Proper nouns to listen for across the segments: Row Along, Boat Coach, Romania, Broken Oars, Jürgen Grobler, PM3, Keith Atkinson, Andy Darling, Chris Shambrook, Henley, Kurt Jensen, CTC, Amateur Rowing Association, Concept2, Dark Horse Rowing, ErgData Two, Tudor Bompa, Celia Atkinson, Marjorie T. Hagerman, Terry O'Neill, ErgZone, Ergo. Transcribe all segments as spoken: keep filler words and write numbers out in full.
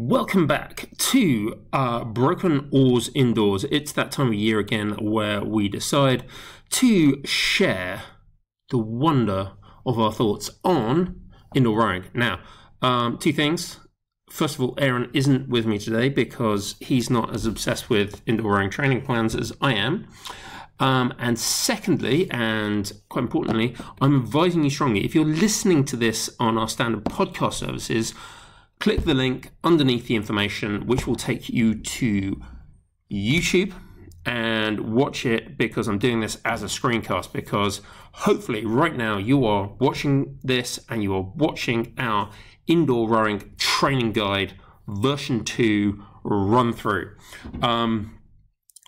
Welcome back to uh, Broken Oars Indoors. It's that time of year again where we decide to share the wonder of our thoughts on indoor rowing. Now, um, two things. First of all, Aaron isn't with me today because he's not as obsessed with indoor rowing training plans as I am. Um, and secondly, and quite importantly, I'm advising you strongly, if you're listening to this on our standard podcast services, click the link underneath the information, which will take you to YouTube, and watch it, because I'm doing this as a screencast, because hopefully right now you are watching this and you are watching our indoor rowing training guide version two run through. Um,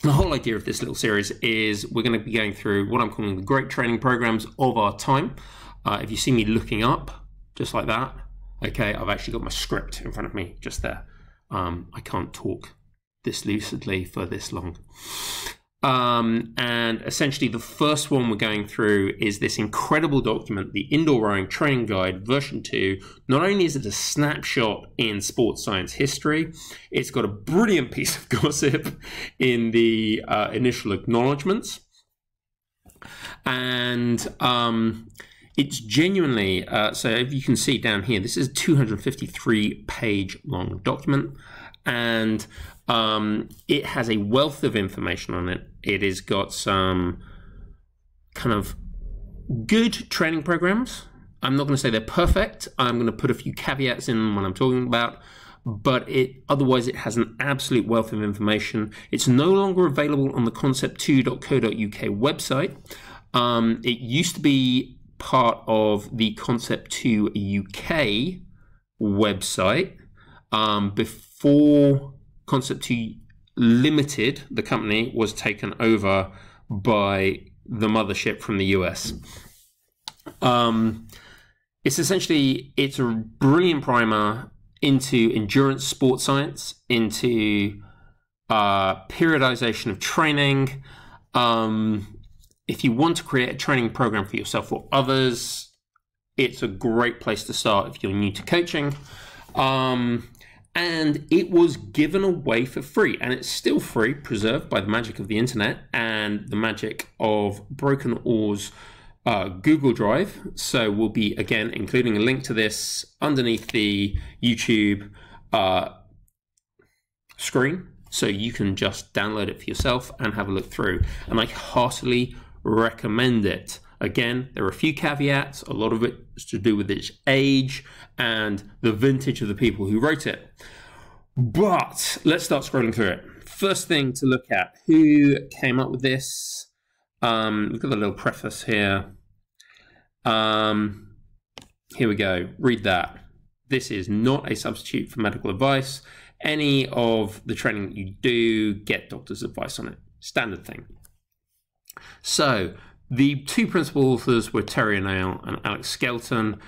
the whole idea of this little series is we're going to be going through what I'm calling the great training programs of our time. Uh, if you see me looking up just like that, okay, I've actually got my script in front of me just there. Um, I can't talk this lucidly for this long. Um, and essentially the first one we're going through is this incredible document, the Indoor Rowing Training Guide version two. Not only is it a snapshot in sports science history, it's got a brilliant piece of gossip in the uh, initial acknowledgements. And um, it's genuinely, uh, so if you can see down here, this is a two hundred fifty-three page long document, and um, it has a wealth of information on it. It has got some kind of good training programs. I'm not going to say they're perfect. I'm going to put a few caveats in when I'm talking about, but it otherwise it has an absolute wealth of information. It's no longer available on the concept two dot co dot U K website. Um, it used to be part of the Concept two U K website um, before Concept two Limited, the company, was taken over by the mothership from the U S. Um, it's essentially, it's a brilliant primer into endurance sports science, into uh, periodization of training. Um, If you want to create a training program for yourself or others, it's a great place to start if you're new to coaching. Um, and it was given away for free, and it's still free, preserved by the magic of the internet and the magic of Broken Oars uh, Google Drive. So we'll be, again, including a link to this underneath the YouTube uh, screen, so you can just download it for yourself and have a look through. And I heartily recommend it. Again, there are a few caveats. A lot of it is to do with its age and the vintage of the people who wrote it. But let's start scrolling through it. First thing to look at, who came up with this? Um, we've got a little preface here. Um, here we go. Read that. This is not a substitute for medical advice. Any of the training that you do, get doctor's advice on it. Standard thing. So the two principal authors were Terry O'Neill and Alex Skelton.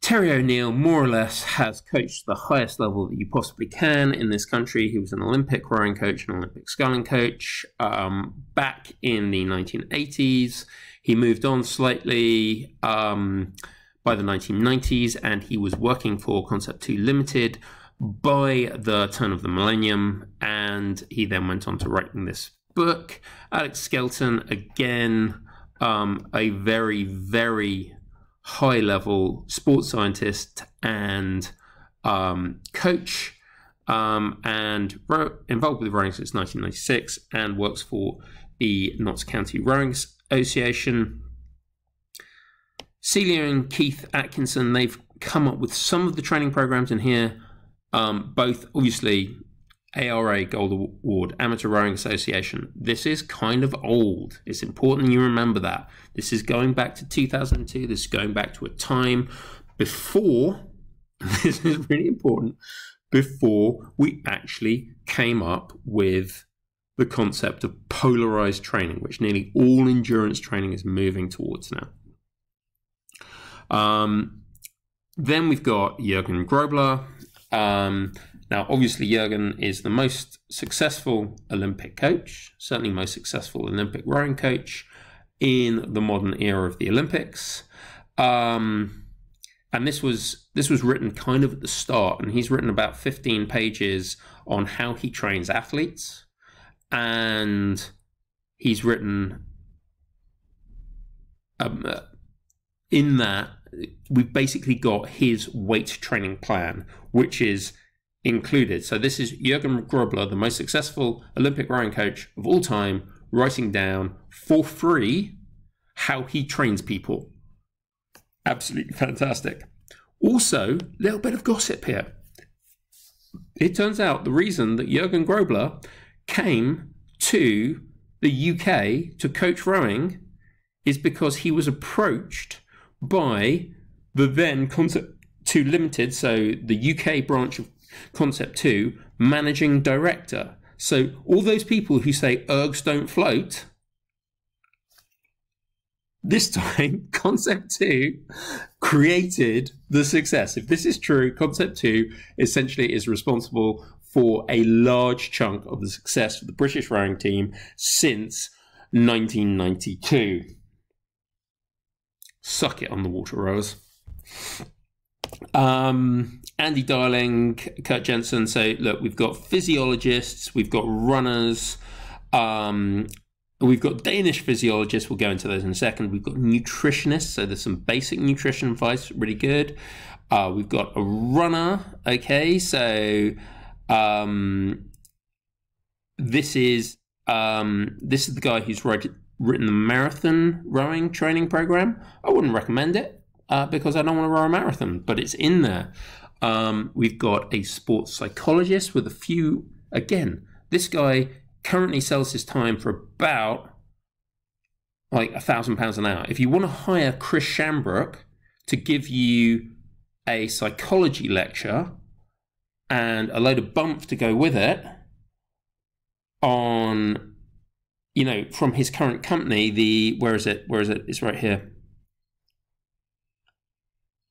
Terry O'Neill more or less has coached the highest level that you possibly can in this country. He was an Olympic rowing coach, an Olympic sculling coach um, back in the nineteen eighties. He moved on slightly um, by the nineteen nineties, and he was working for Concept two Limited by the turn of the millennium, and he then went on to writing this book. Alex Skelton, again, um, a very, very high-level sports scientist and um, coach, um, and wrote, involved with rowing since nineteen ninety-six, and works for the Notts County Rowing Association. Celia and Keith Atkinson, they've come up with some of the training programs in here, um, both obviously A R A Gold Award, Amateur Rowing Association. This is kind of old. It's important you remember that. This is going back to two thousand two. This is going back to a time before, this is really important, before we actually came up with the concept of polarized training, which nearly all endurance training is moving towards now. Um, then we've got Jürgen Grobler. Um, Now, obviously, Jürgen is the most successful Olympic coach, certainly most successful Olympic rowing coach in the modern era of the Olympics. Um, And this was this was written kind of at the start, and he's written about fifteen pages on how he trains athletes, and he's written um, in that we've basically got his weight training plan, which is included. So this is Jürgen Grobler, the most successful Olympic rowing coach of all time, writing down for free how he trains people. Absolutely fantastic. Also, little bit of gossip here. It turns out the reason that Jürgen Grobler came to the U K to coach rowing is because he was approached by the then Concept two Limited, so the U K branch of Concept two, managing director. So all those people who say ergs don't float, this time, Concept two created the success. If this is true, Concept two essentially is responsible for a large chunk of the success of the British rowing team since nineteen ninety-two. Suck it on the water, rowers. Um, Andy Darling, Kurt Jensen. So, look, we've got physiologists, we've got runners, um... we've got Danish physiologists, we'll go into those in a second. We've got nutritionists, so there's some basic nutrition advice, really good. Uh, we've got a runner, okay, so um, this is um, this is the guy who's write, written the marathon rowing training program. I wouldn't recommend it uh, because I don't want to row a marathon, but it's in there. Um, we've got a sports psychologist with a few, again, this guy currently sells his time for about like a thousand pounds an hour. If you want to hire Chris Shambrook to give you a psychology lecture and a load of bump to go with it on, you know, from his current company, the, where is it? Where is it? It's right here.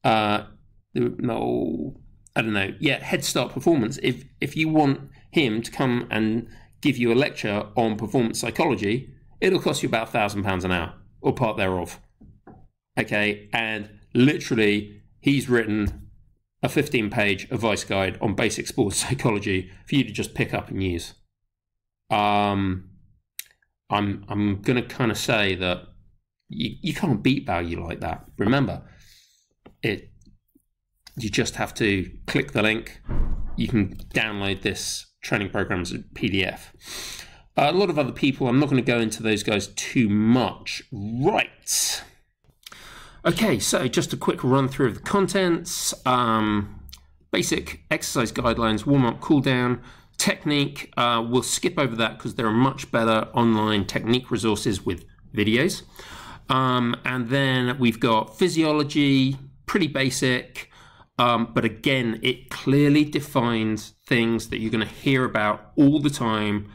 Uh, no, I don't know. Yeah. Head Start Performance. If, if you want him to come and give you a lecture on performance psychology, it'll cost you about a thousand pounds an hour or part thereof. Okay, and literally he's written a fifteen page advice guide on basic sports psychology for you to just pick up and use. Um, I'm, I'm gonna kind of say that you, you can't beat value like that. Remember, it, you just have to click the link. You can download this training programs at P D F. Uh, a lot of other people, I'm not going to go into those guys too much. Right. Okay, so just a quick run through of the contents. Um, basic exercise guidelines, warm-up, cool-down, technique. Uh, we'll skip over that because there are much better online technique resources with videos. Um, and then we've got physiology, pretty basic. Um, but again, it clearly defines things that you're going to hear about all the time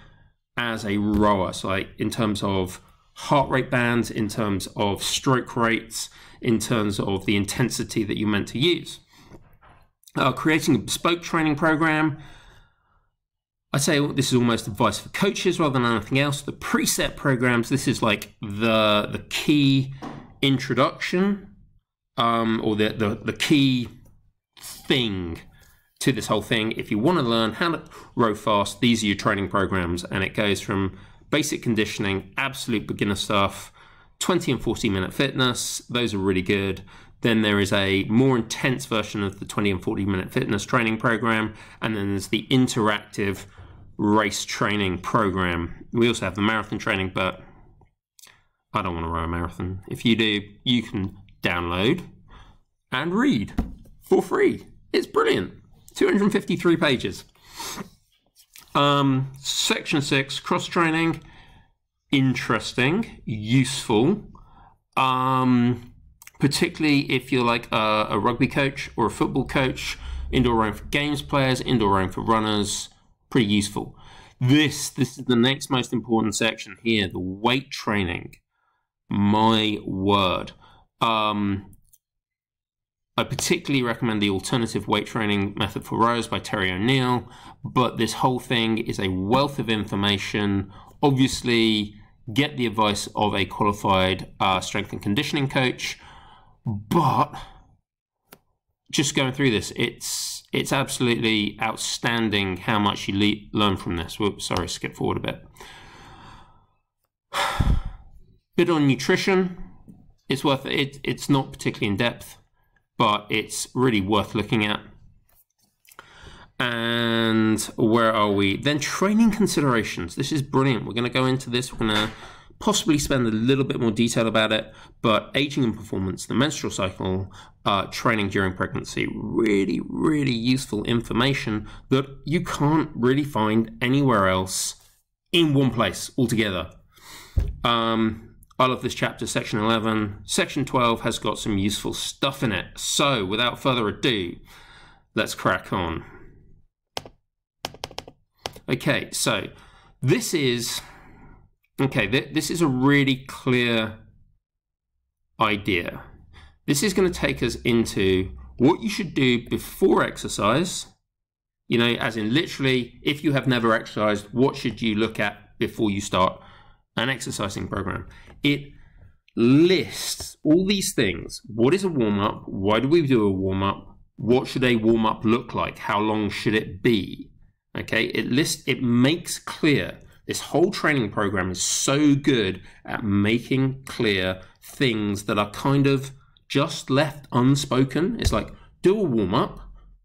as a rower. So like in terms of heart rate bands, in terms of stroke rates, in terms of the intensity that you're meant to use. Uh, creating a bespoke training program. I say well, this is almost advice for coaches rather than anything else. The preset programs, this is like the, the key introduction um, or the, the, the key thing to this whole thing. If you want to learn how to row fast, these are your training programs, and it goes from basic conditioning, absolute beginner stuff, twenty and forty minute fitness, those are really good. Then there is a more intense version of the twenty and forty minute fitness training program, and then there's the interactive race training program. We also have the marathon training, but I don't want to row a marathon. If you do, you can download and read for free. It's brilliant. two hundred fifty-three pages. Um, section six, cross training. Interesting, useful. Um, particularly if you're like a, a rugby coach or a football coach, indoor rowing for games players, indoor rowing for runners, pretty useful. This, this is the next most important section here, the weight training. My word. Um, I particularly recommend the alternative weight training method for rowers by Terry O'Neill, but this whole thing is a wealth of information. Obviously, get the advice of a qualified uh, strength and conditioning coach, but just going through this, it's it's absolutely outstanding how much you le learn from this. Whoops, sorry, skip forward a bit. Bit on nutrition. It's worth it. It's not particularly in depth, but it's really worth looking at. And where are we? Then training considerations. This is brilliant. We're going to go into this. We're going to possibly spend a little bit more detail about it, but aging and performance, the menstrual cycle, uh, training during pregnancy, really, really useful information that you can't really find anywhere else in one place altogether. Um, I love this chapter, section eleven. Section twelve has got some useful stuff in it. So without further ado, let's crack on. Okay, so this is, okay, th this is a really clear idea. This is going to take us into what you should do before exercise, you know, as in literally, if you have never exercised, what should you look at before you start an exercising program? It lists all these things. What is a warm-up? Why do we do a warm-up? What should a warm-up look like? How long should it be? Okay, it lists, it makes clear. This whole training program is so good at making clear things that are kind of just left unspoken. It's like, do a warm-up,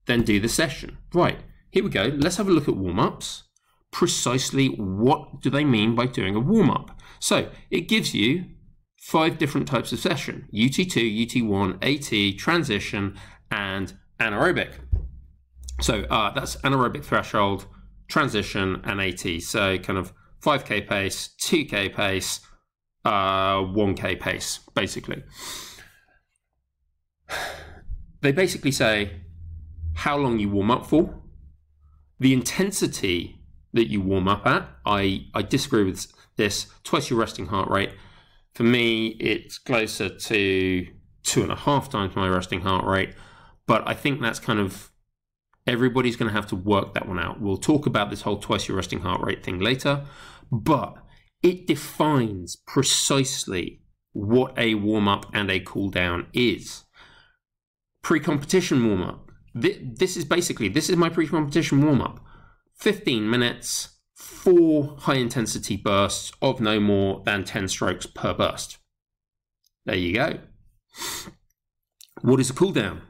then do the session. Right, here we go. Let's have a look at warm-ups. Precisely what do they mean by doing a warm-up? So it gives you five different types of session: U T two, U T one, A T, transition, and anaerobic. So uh, that's anaerobic threshold, transition, and A T. So kind of five K pace, two K pace, uh, one K pace, basically. They basically say how long you warm up for, the intensity that you warm up at. I, I disagree with this. Twice your resting heart rate. For me, it's closer to two and a half times my resting heart rate. But I think that's kind of, everybody's going to have to work that one out. We'll talk about this whole twice your resting heart rate thing later, but it defines precisely what a warm-up and a cool-down is. Pre-competition warm-up. This is basically, this is my pre-competition warm-up. fifteen minutes, four high-intensity bursts of no more than ten strokes per burst. There you go. What is a cool-down?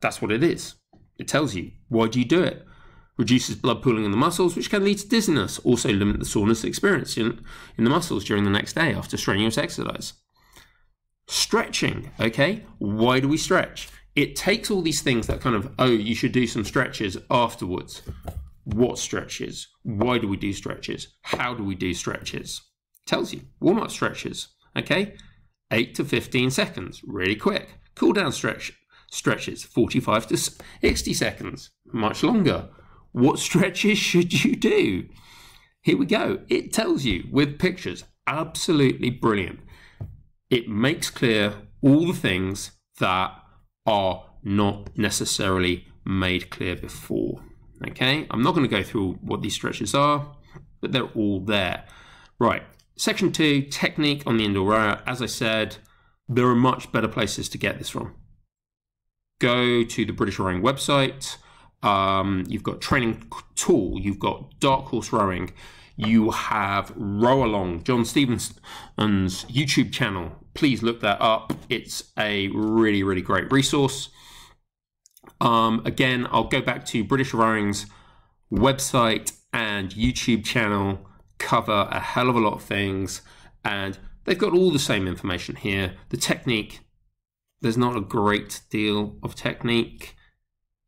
That's what it is. It tells you. Why do you do it? Reduces blood pooling in the muscles, which can lead to dizziness. Also limit the soreness experienced in, in the muscles during the next day after strenuous exercise. Stretching, okay? Why do we stretch? It takes all these things that kind of, oh, you should do some stretches afterwards. What stretches? Why do we do stretches? How do we do stretches? Tells you. Warm-up stretches, okay? eight to fifteen seconds, really quick. Cool-down stretch. Stretches, forty-five to sixty seconds, much longer. What stretches should you do? Here we go. It tells you with pictures. Absolutely brilliant. It makes clear all the things that are not necessarily made clear before. Okay, I'm not going to go through what these stretches are, but they're all there. Right, section two, technique on the indoor rower. As I said, there are much better places to get this from. Go to the British Rowing website. Um, you've got Training Tool. You've got Dark Horse Rowing. You have Row Along, John Stevenson's YouTube channel. Please look that up. It's a really, really great resource. Um, again, I'll go back to British Rowing's website and YouTube channel. Cover a hell of a lot of things. And they've got all the same information here. The technique. There's not a great deal of technique.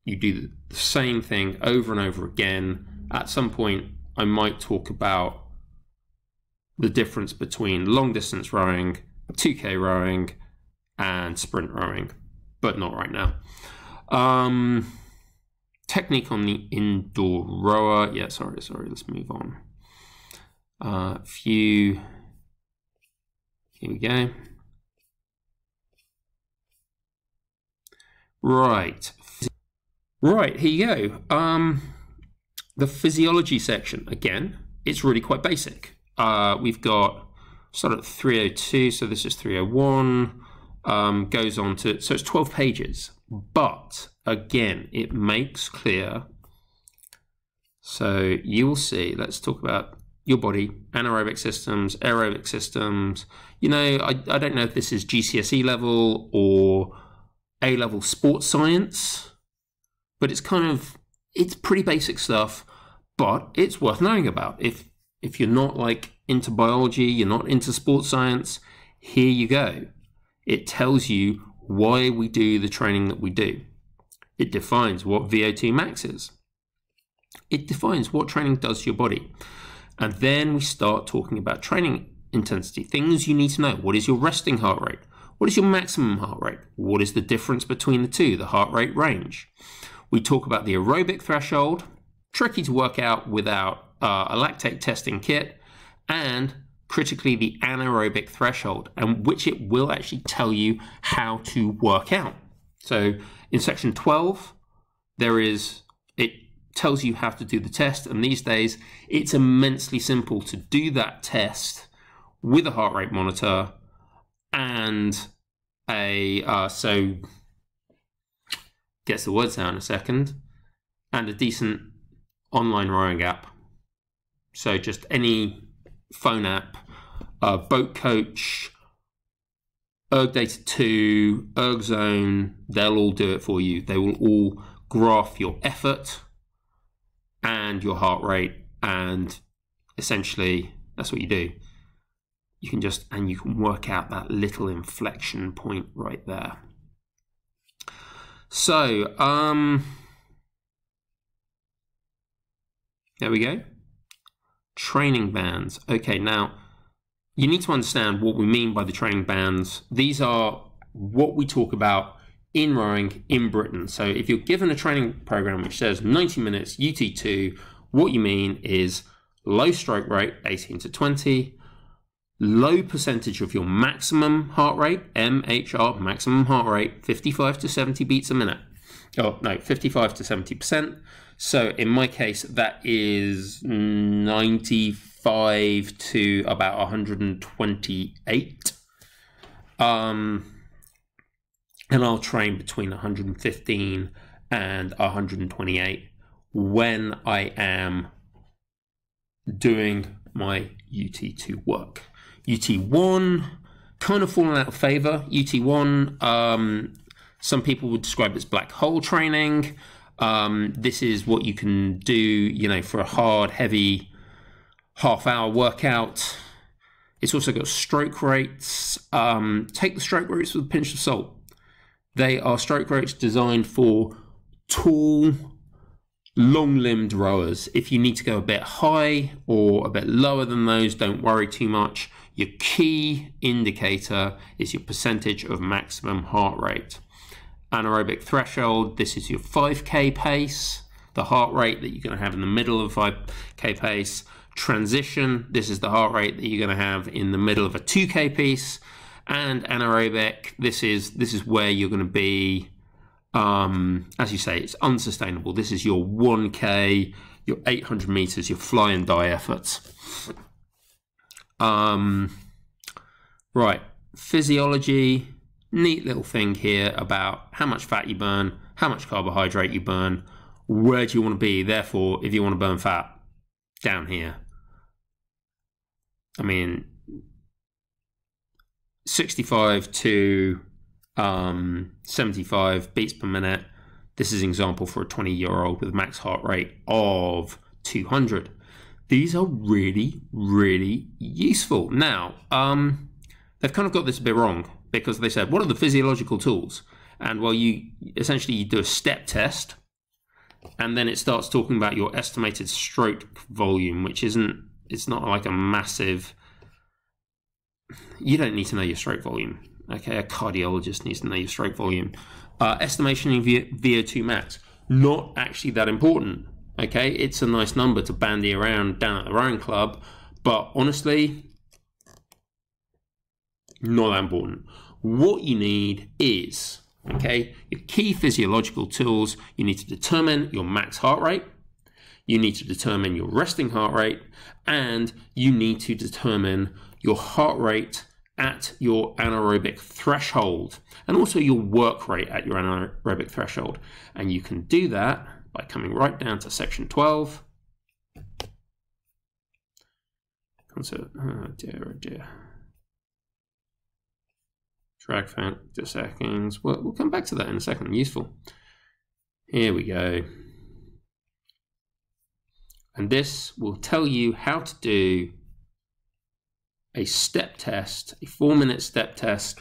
You do the same thing over and over again. At some point, I might talk about the difference between long distance rowing, two K rowing, and sprint rowing, but not right now. Um, technique on the indoor rower. Yeah, sorry, sorry, let's move on. Uh, few, here we go. Right, right, here you go. Um, the physiology section, again, it's really quite basic. Uh, we've got, started at three oh two, so this is three oh one. um, goes on to, so it's twelve pages, but again, it makes clear. So you will see, let's talk about your body, anaerobic systems, aerobic systems. You know, I, I don't know if this is G C S E level or A-level sports science, but it's kind of, it's pretty basic stuff, but it's worth knowing about. If, if you're not like into biology, you're not into sports science, here you go. It tells you why we do the training that we do. It defines what V O two max is. It defines what training does to your body. And then we start talking about training intensity, things you need to know. What is your resting heart rate? What is your maximum heart rate? What is the difference between the two, the heart rate range? We talk about the aerobic threshold, tricky to work out without uh, a lactate testing kit, and critically the anaerobic threshold, and which it will actually tell you how to work out. So in section twelve, there is, it tells you how to do the test, and these days it's immensely simple to do that test with a heart rate monitor and a, uh, so gets the words out in a second, and a decent online rowing app. So just any phone app, uh, Boat Coach, ErgData Two, ErgZone, they'll all do it for you. They will all graph your effort and your heart rate, and essentially that's what you do. You can just, and you can work out that little inflection point right there. So, um, there we go. Training bands. Okay, now you need to understand what we mean by the training bands. These are what we talk about in rowing in Britain. So if you're given a training program which says ninety minutes U T two, what you mean is low stroke rate, eighteen to twenty, low percentage of your maximum heart rate, M H R, maximum heart rate, fifty-five to seventy beats a minute. Oh no, fifty-five to seventy percent. So in my case, that is ninety-five to about one hundred twenty-eight. Um, and I'll train between one hundred fifteen and one hundred twenty-eight when I am doing my U T two work. U T one, kind of fallen out of favor. U T one, um, some people would describe it as black hole training. Um, this is what you can do, you know, for a hard, heavy half hour workout. It's also got stroke rates. Um, take the stroke rates with a pinch of salt. They are stroke rates designed for tall, long-limbed rowers. If you need to go a bit high or a bit lower than those, don't worry too much. Your key indicator is your percentage of maximum heart rate. Anaerobic threshold, this is your five K pace, the heart rate that you're going to have in the middle of a five K pace. Transition, this is the heart rate that you're going to have in the middle of a two K piece. And anaerobic, this is this is where you're going to be, um, as you say, it's unsustainable. This is your one K, your eight hundred meters, your fly and die efforts. Um, right, physiology. Neat little thing here about how much fat you burn, how much carbohydrate you burn, where do you want to be. Therefore, if you want to burn fat, down here. I mean, sixty-five to seventy-five beats per minute. This is an example for a twenty-year-old with a max heart rate of two hundred. These are really, really useful. Now, um, they've kind of got this a bit wrong, because they said, what are the physiological tools? And well, you essentially you do a step test, and then it starts talking about your estimated stroke volume, which isn't, it's not like a massive, you don't need to know your stroke volume. Okay, a cardiologist needs to know your stroke volume. Uh, estimation in V O two max, not actually that important. Okay, it's a nice number to bandy around down at the rowing club, but honestly, not that important. What you need is, okay, your key physiological tools. You need to determine your max heart rate, you need to determine your resting heart rate, and you need to determine your heart rate at your anaerobic threshold and also your work rate at your anaerobic threshold. And you can do that by coming right down to section twelve. Concept, oh dear, oh dear. Drag factor seconds. We'll, we'll come back to that in a second. Useful. Here we go. And this will tell you how to do a step test, a four minute step test.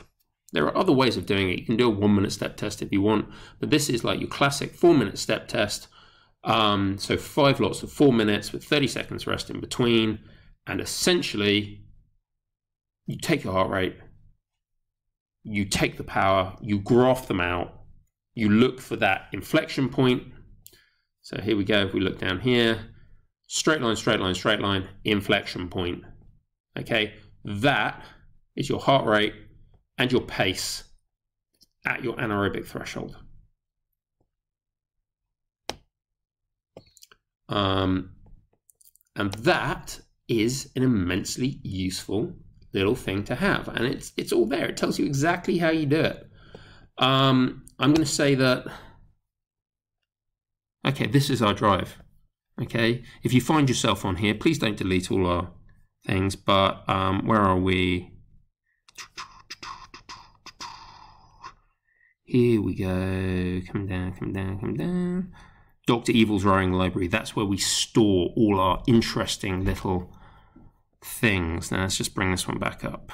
There are other ways of doing it. You can do a one minute step test if you want, but this is like your classic four minute step test. Um, so five lots of four minutes with thirty seconds rest in between. And essentially you take your heart rate, you take the power, you graph them out, you look for that inflection point. So here we go, if we look down here, straight line, straight line, straight line, inflection point. Okay, that is your heart rate and your pace at your anaerobic threshold. Um, and that is an immensely useful little thing to have. And it's, it's all there. It tells you exactly how you do it. Um, I'm going to say that, okay, this is our drive. Okay, if you find yourself on here, please don't delete all our things, but um, where are we? Here we go. Come down, come down, come down. Doctor Evil's Rowing Library. That's where we store all our interesting little things. Now let's just bring this one back up.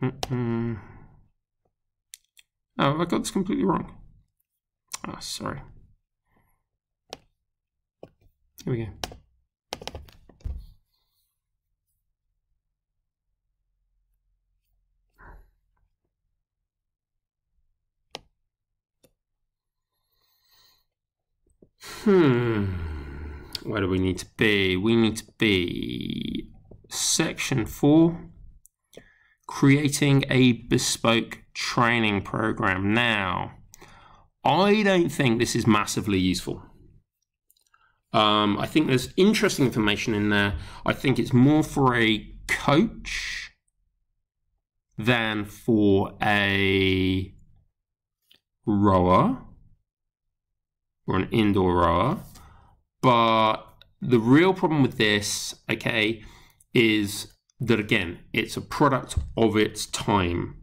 Mm-mm. Oh, have I got this completely wrong? Oh, sorry. Here we go. Hmm, where do we need to be? We need to be section four, creating a bespoke training program. Now, I don't think this is massively useful. Um, I think there's interesting information in there. I think it's more for a coach than for a rower. Or an indoor rower, but the real problem with this, okay, is that again, it's a product of its time.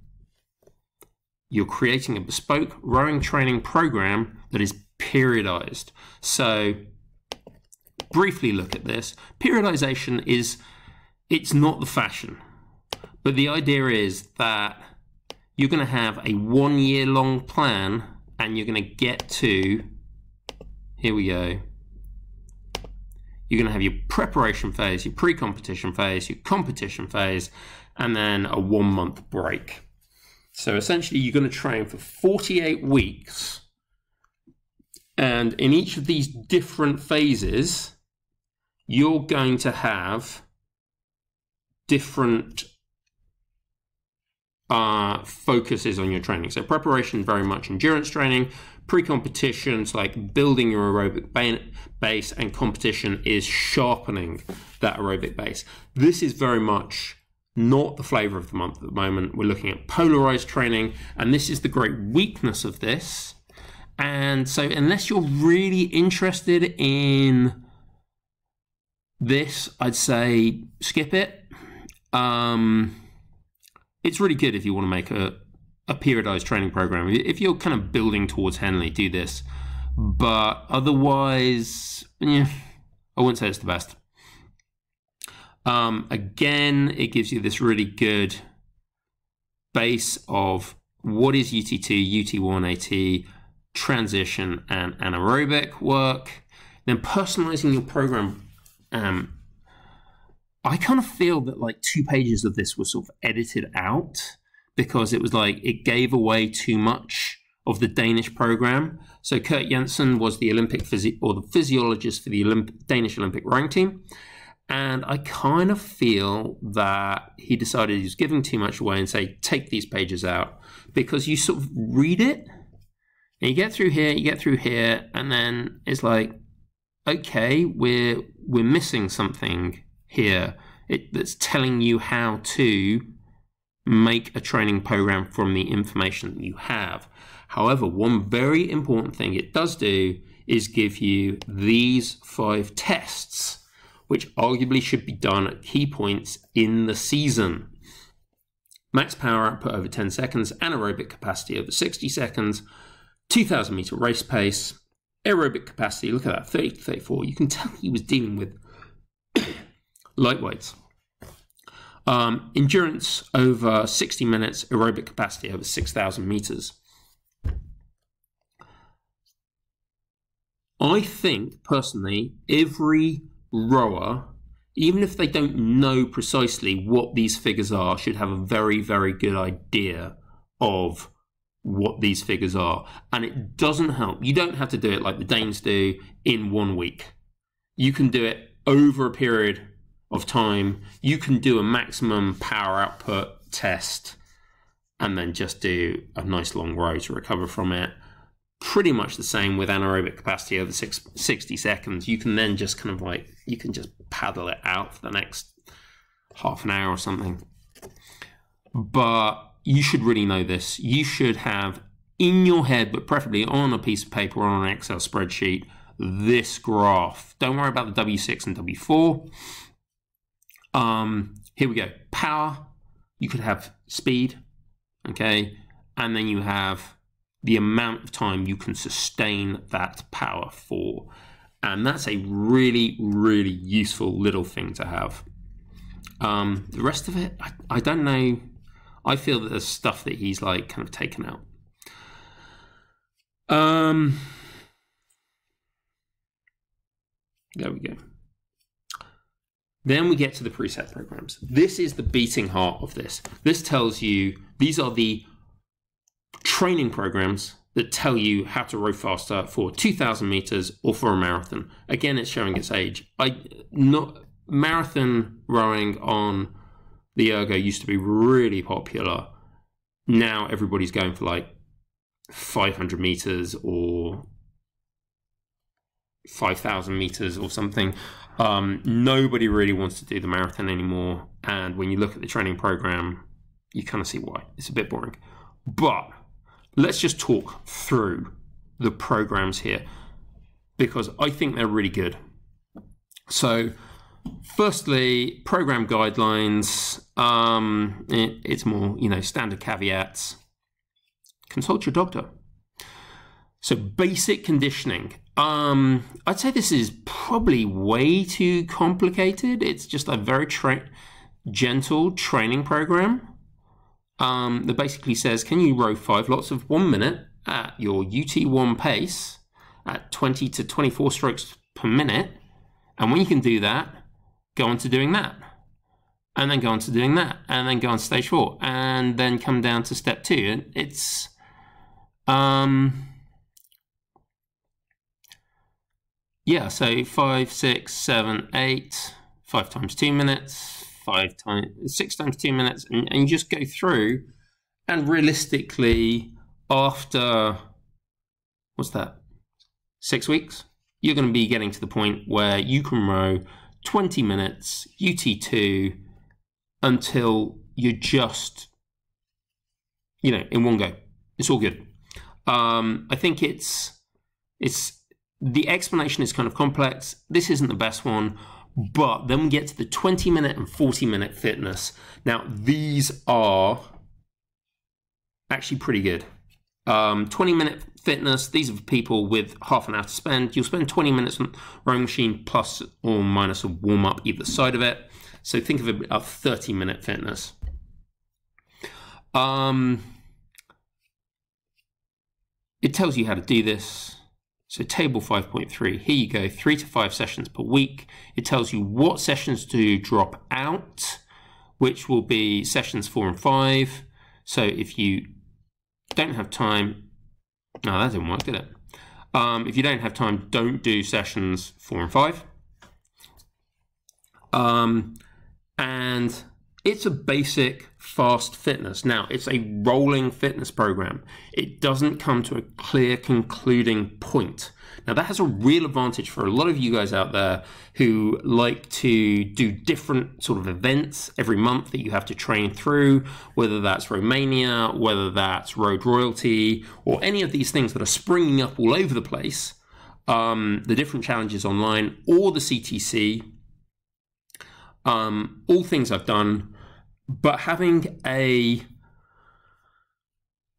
You're creating a bespoke rowing training program that is periodized. So briefly look at this. Periodization is, it's not the fashion, but the idea is that you're going to have a one year long plan and you're going to get to, here we go. You're going to have your preparation phase, your pre-competition phase, your competition phase, and then a one-month break. So essentially, you're going to train for forty-eight weeks. And in each of these different phases, you're going to have different uh, focuses on your training. So preparation, very much endurance training. Pre-competitions, like building your aerobic base, and competition is sharpening that aerobic base. This is very much not the flavor of the month at the moment. We're looking at polarized training, and this is the great weakness of this. And so unless you're really interested in this, I'd say skip it. Um, it's really good if you want to make a a periodized training program. If you're kind of building towards Henley, do this. But otherwise, yeah, I wouldn't say it's the best. Um, again, it gives you this really good base of what is U T two, U T one, AT, transition and anaerobic work. Then personalizing your program. Um, I kind of feel that like two pages of this were sort of edited out, because it was like, it gave away too much of the Danish program. So Kurt Jensen was the Olympic physio or the physiologist for the Olymp Danish Olympic rowing team. And I kind of feel that he decided he was giving too much away and say, take these pages out, because you sort of read it and you get through here, you get through here, and then it's like, okay, we're, we're missing something here. it, that's telling you how to make a training program from the information that you have. However, one very important thing it does do is give you these five tests, which arguably should be done at key points in the season. Max power output over ten seconds, anaerobic capacity over sixty seconds, two thousand meter race pace, aerobic capacity, look at that, thirty to thirty-four. You can tell he was dealing with lightweights. Um, endurance over sixty minutes, aerobic capacity over six thousand meters. I think, personally, every rower, even if they don't know precisely what these figures are, should have a very, very good idea of what these figures are. And it doesn't help. You don't have to do it like the Danes do in one week. You can do it over a period of time. You can do a maximum power output test and then just do a nice long row to recover from it. Pretty much the same with anaerobic capacity over six, sixty seconds. You can then just kind of like, you can just paddle it out for the next half an hour or something. But you should really know this. You should have in your head, but preferably on a piece of paper or on an Excel spreadsheet, this graph. Don't worry about the W six and W four. Um, here we go. Power, you could have speed, okay? And then you have the amount of time you can sustain that power for. And that's a really, really useful little thing to have. Um, the rest of it, I, I don't know. I feel that there's stuff that he's like kind of taken out. Um, there we go. Then we get to the preset programs. This is the beating heart of this. This tells you, these are the training programs that tell you how to row faster for two thousand meters or for a marathon. Again, it's showing its age. I not marathon rowing on the Ergo used to be really popular. Now everybody's going for like five hundred meters or five thousand meters or something. Um, nobody really wants to do the marathon anymore. And when you look at the training program, you kind of see why. It's a bit boring. But let's just talk through the programs here because I think they're really good. So firstly, program guidelines, um, it, it's more, you know, standard caveats. Consult your doctor. So basic conditioning. Um, I'd say this is probably way too complicated. It's just a very tra- gentle training program. Um, that basically says, can you row five lots of one minute at your U T one pace at twenty to twenty-four strokes per minute? And when you can do that, go on to doing that. And then go on to doing that. And then go on to stage four. And then come down to step two. And it's... Um, yeah, so five, six, seven, eight, five times two minutes... Five times, six times two minutes, and, and you just go through. And realistically, after what's that, six weeks, you're going to be getting to the point where you can row twenty minutes U T two until you're just, you know, in one go. It's all good. Um, I think it's it's the explanation is kind of complex. This isn't the best one. But then we get to the twenty minute and forty minute fitness. Now, these are actually pretty good. Um, twenty minute fitness, these are for people with half an hour to spend. You'll spend twenty minutes on rowing machine plus or minus a warm up either side of it. So think of a thirty minute fitness. Um, it tells you how to do this. So table five point three, here you go, three to five sessions per week. It tells you what sessions to drop out, which will be sessions four and five. So if you don't have time, no, that didn't work, did it? Um, if you don't have time, don't do sessions four and five. Um, and it's a basic fast fitness. Now, it's a rolling fitness program. It doesn't come to a clear concluding point. Now that has a real advantage for a lot of you guys out there who like to do different sort of events every month that you have to train through, whether that's Romania, whether that's Road Royalty, or any of these things that are springing up all over the place, um, the different challenges online or the C T C, um, all things I've done, but having a,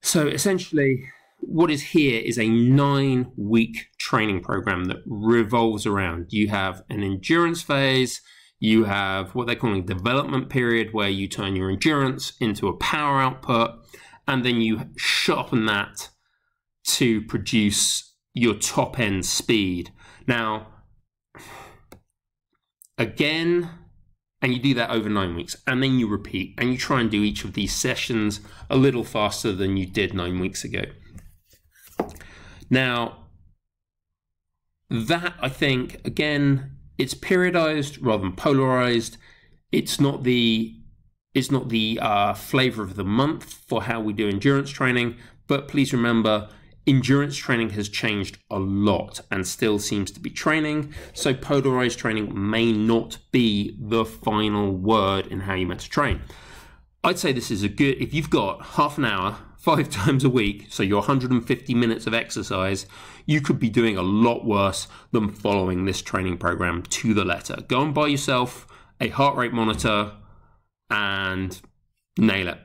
so essentially, what is here is a nine-week training program that revolves around, you have an endurance phase, you have what they're calling development period, where you turn your endurance into a power output, and then you sharpen that to produce your top-end speed. Now, again, and you do that over nine weeks, and then you repeat, and you try and do each of these sessions a little faster than you did nine weeks ago. Now, that, I think, again, it's periodized rather than polarized. It's not the it's not the uh, flavor of the month for how we do endurance training, but please remember, endurance training has changed a lot and still seems to be training, so polarized training may not be the final word in how you're meant to train. I'd say this is a good, if you've got half an hour, five times a week, so your one hundred fifty minutes of exercise, you could be doing a lot worse than following this training program to the letter. Go and buy yourself a heart rate monitor and nail it.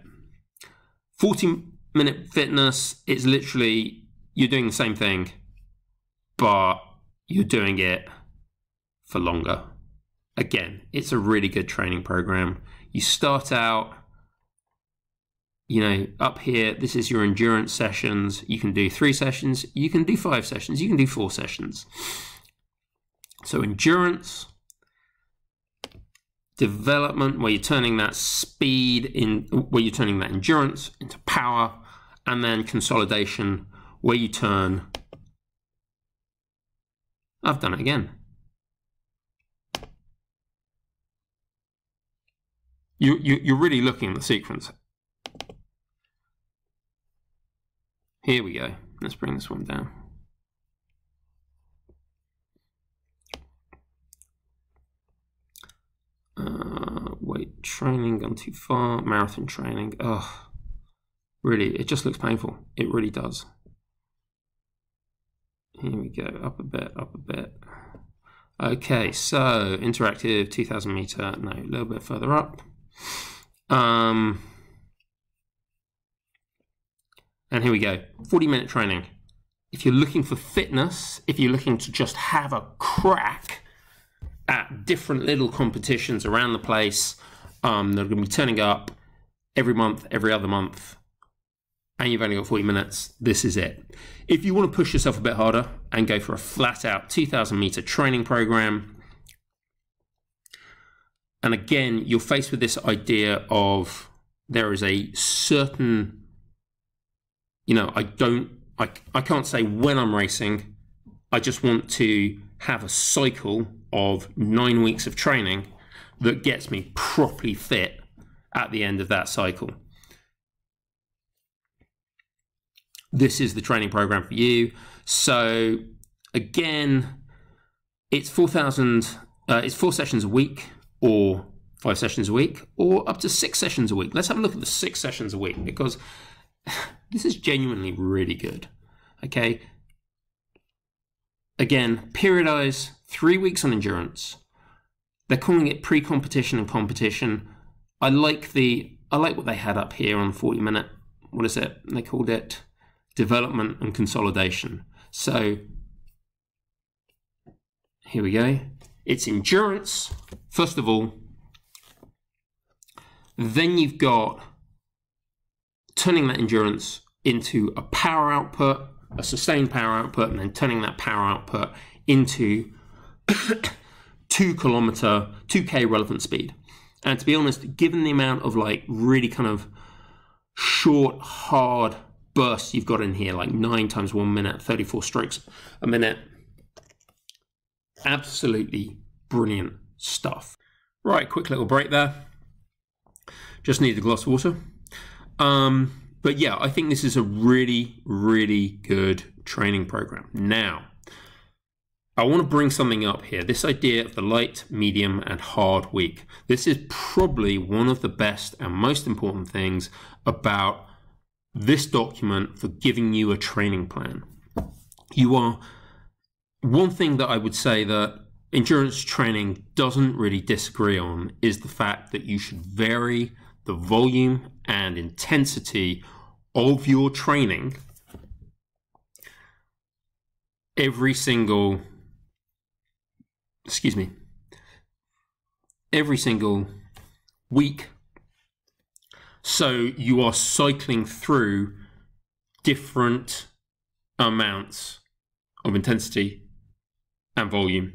forty minute fitness, it's literally, you're doing the same thing, but you're doing it for longer. Again, it's a really good training program. You start out, you know, up here, this is your endurance sessions. You can do three sessions, you can do five sessions, you can do four sessions. So endurance, development, where you're turning that speed in, where you're turning that endurance into power, and then consolidation, where you turn, I've done it again. You, you, you're really looking at the sequence. Here we go. Let's bring this one down. Uh, weight training gone too far. Marathon training. Ugh. Really, it just looks painful. It really does. Here we go. Up a bit, up a bit. Okay, so interactive, two thousand meter. No, a little bit further up. Um... And here we go, forty minute training. If you're looking for fitness, if you're looking to just have a crack at different little competitions around the place, um, they're gonna be turning up every month, every other month, and you've only got forty minutes, this is it. If you wanna push yourself a bit harder and go for a flat out two thousand meter training program, and again, you're faced with this idea of there is a certain, you know, I don't, I, I can't say when I'm racing. I just want to have a cycle of nine weeks of training that gets me properly fit at the end of that cycle. This is the training program for you. So again, it's four thousand, uh, it's four sessions a week, or five sessions a week, or up to six sessions a week. Let's have a look at the six sessions a week, because this is genuinely really good. Okay, again, periodize, three weeks on endurance. They're calling it pre-competition and competition. I like the I like what they had up here on forty minute. What is it? They called it development and consolidation. So here we go. It's endurance first of all. Then you've got turning that endurance into a power output, a sustained power output, and then turning that power output into two kilometer, two K relevant speed. And to be honest, given the amount of like really kind of short, hard bursts you've got in here, like nine times one minute, thirty-four strokes a minute, absolutely brilliant stuff. Right, quick little break there. Just need a glass of water. Um, but yeah, I think this is a really, really good training program. Now, I want to bring something up here. This idea of the light, medium, and hard week. This is probably one of the best and most important things about this document for giving you a training plan. You are, one thing that I would say that endurance training doesn't really disagree on is the fact that you should vary the volume and intensity of your training every single, excuse me, every single week. So you are cycling through different amounts of intensity and volume.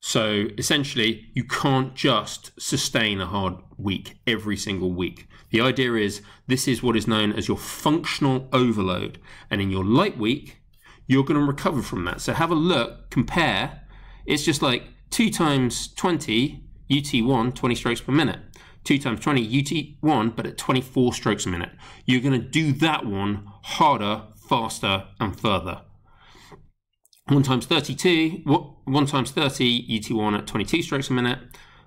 So essentially, you can't just sustain a hard week every single week. The idea is this is what is known as your functional overload. And in your light week, you're going to recover from that. So have a look, compare. It's just like two times twenty, U T one, twenty strokes per minute. two times twenty, U T one, but at twenty-four strokes a minute. You're going to do that one harder, faster, and further. one times thirty-two, one times thirty, U T one at twenty-two strokes a minute.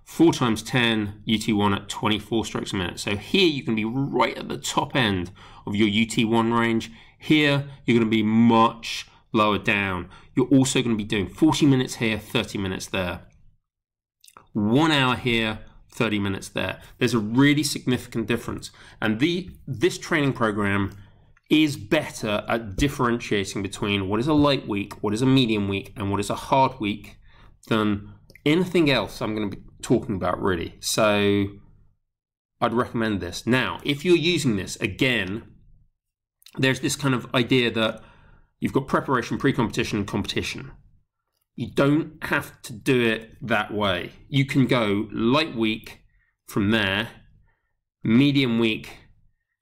four times ten, U T one at twenty-four strokes a minute. So here you can be right at the top end of your U T one range. Here you're going to be much lower down. You're also going to be doing forty minutes here, thirty minutes there. One hour here, thirty minutes there. There's a really significant difference. And the this training program is better at differentiating between what is a light week, what is a medium week, and what is a hard week than anything else I'm going to be talking about, really. So I'd recommend this. Now, if you're using this, again, there's this kind of idea that you've got preparation, pre-competition, and competition. You don't have to do it that way. You can go light week from there, medium week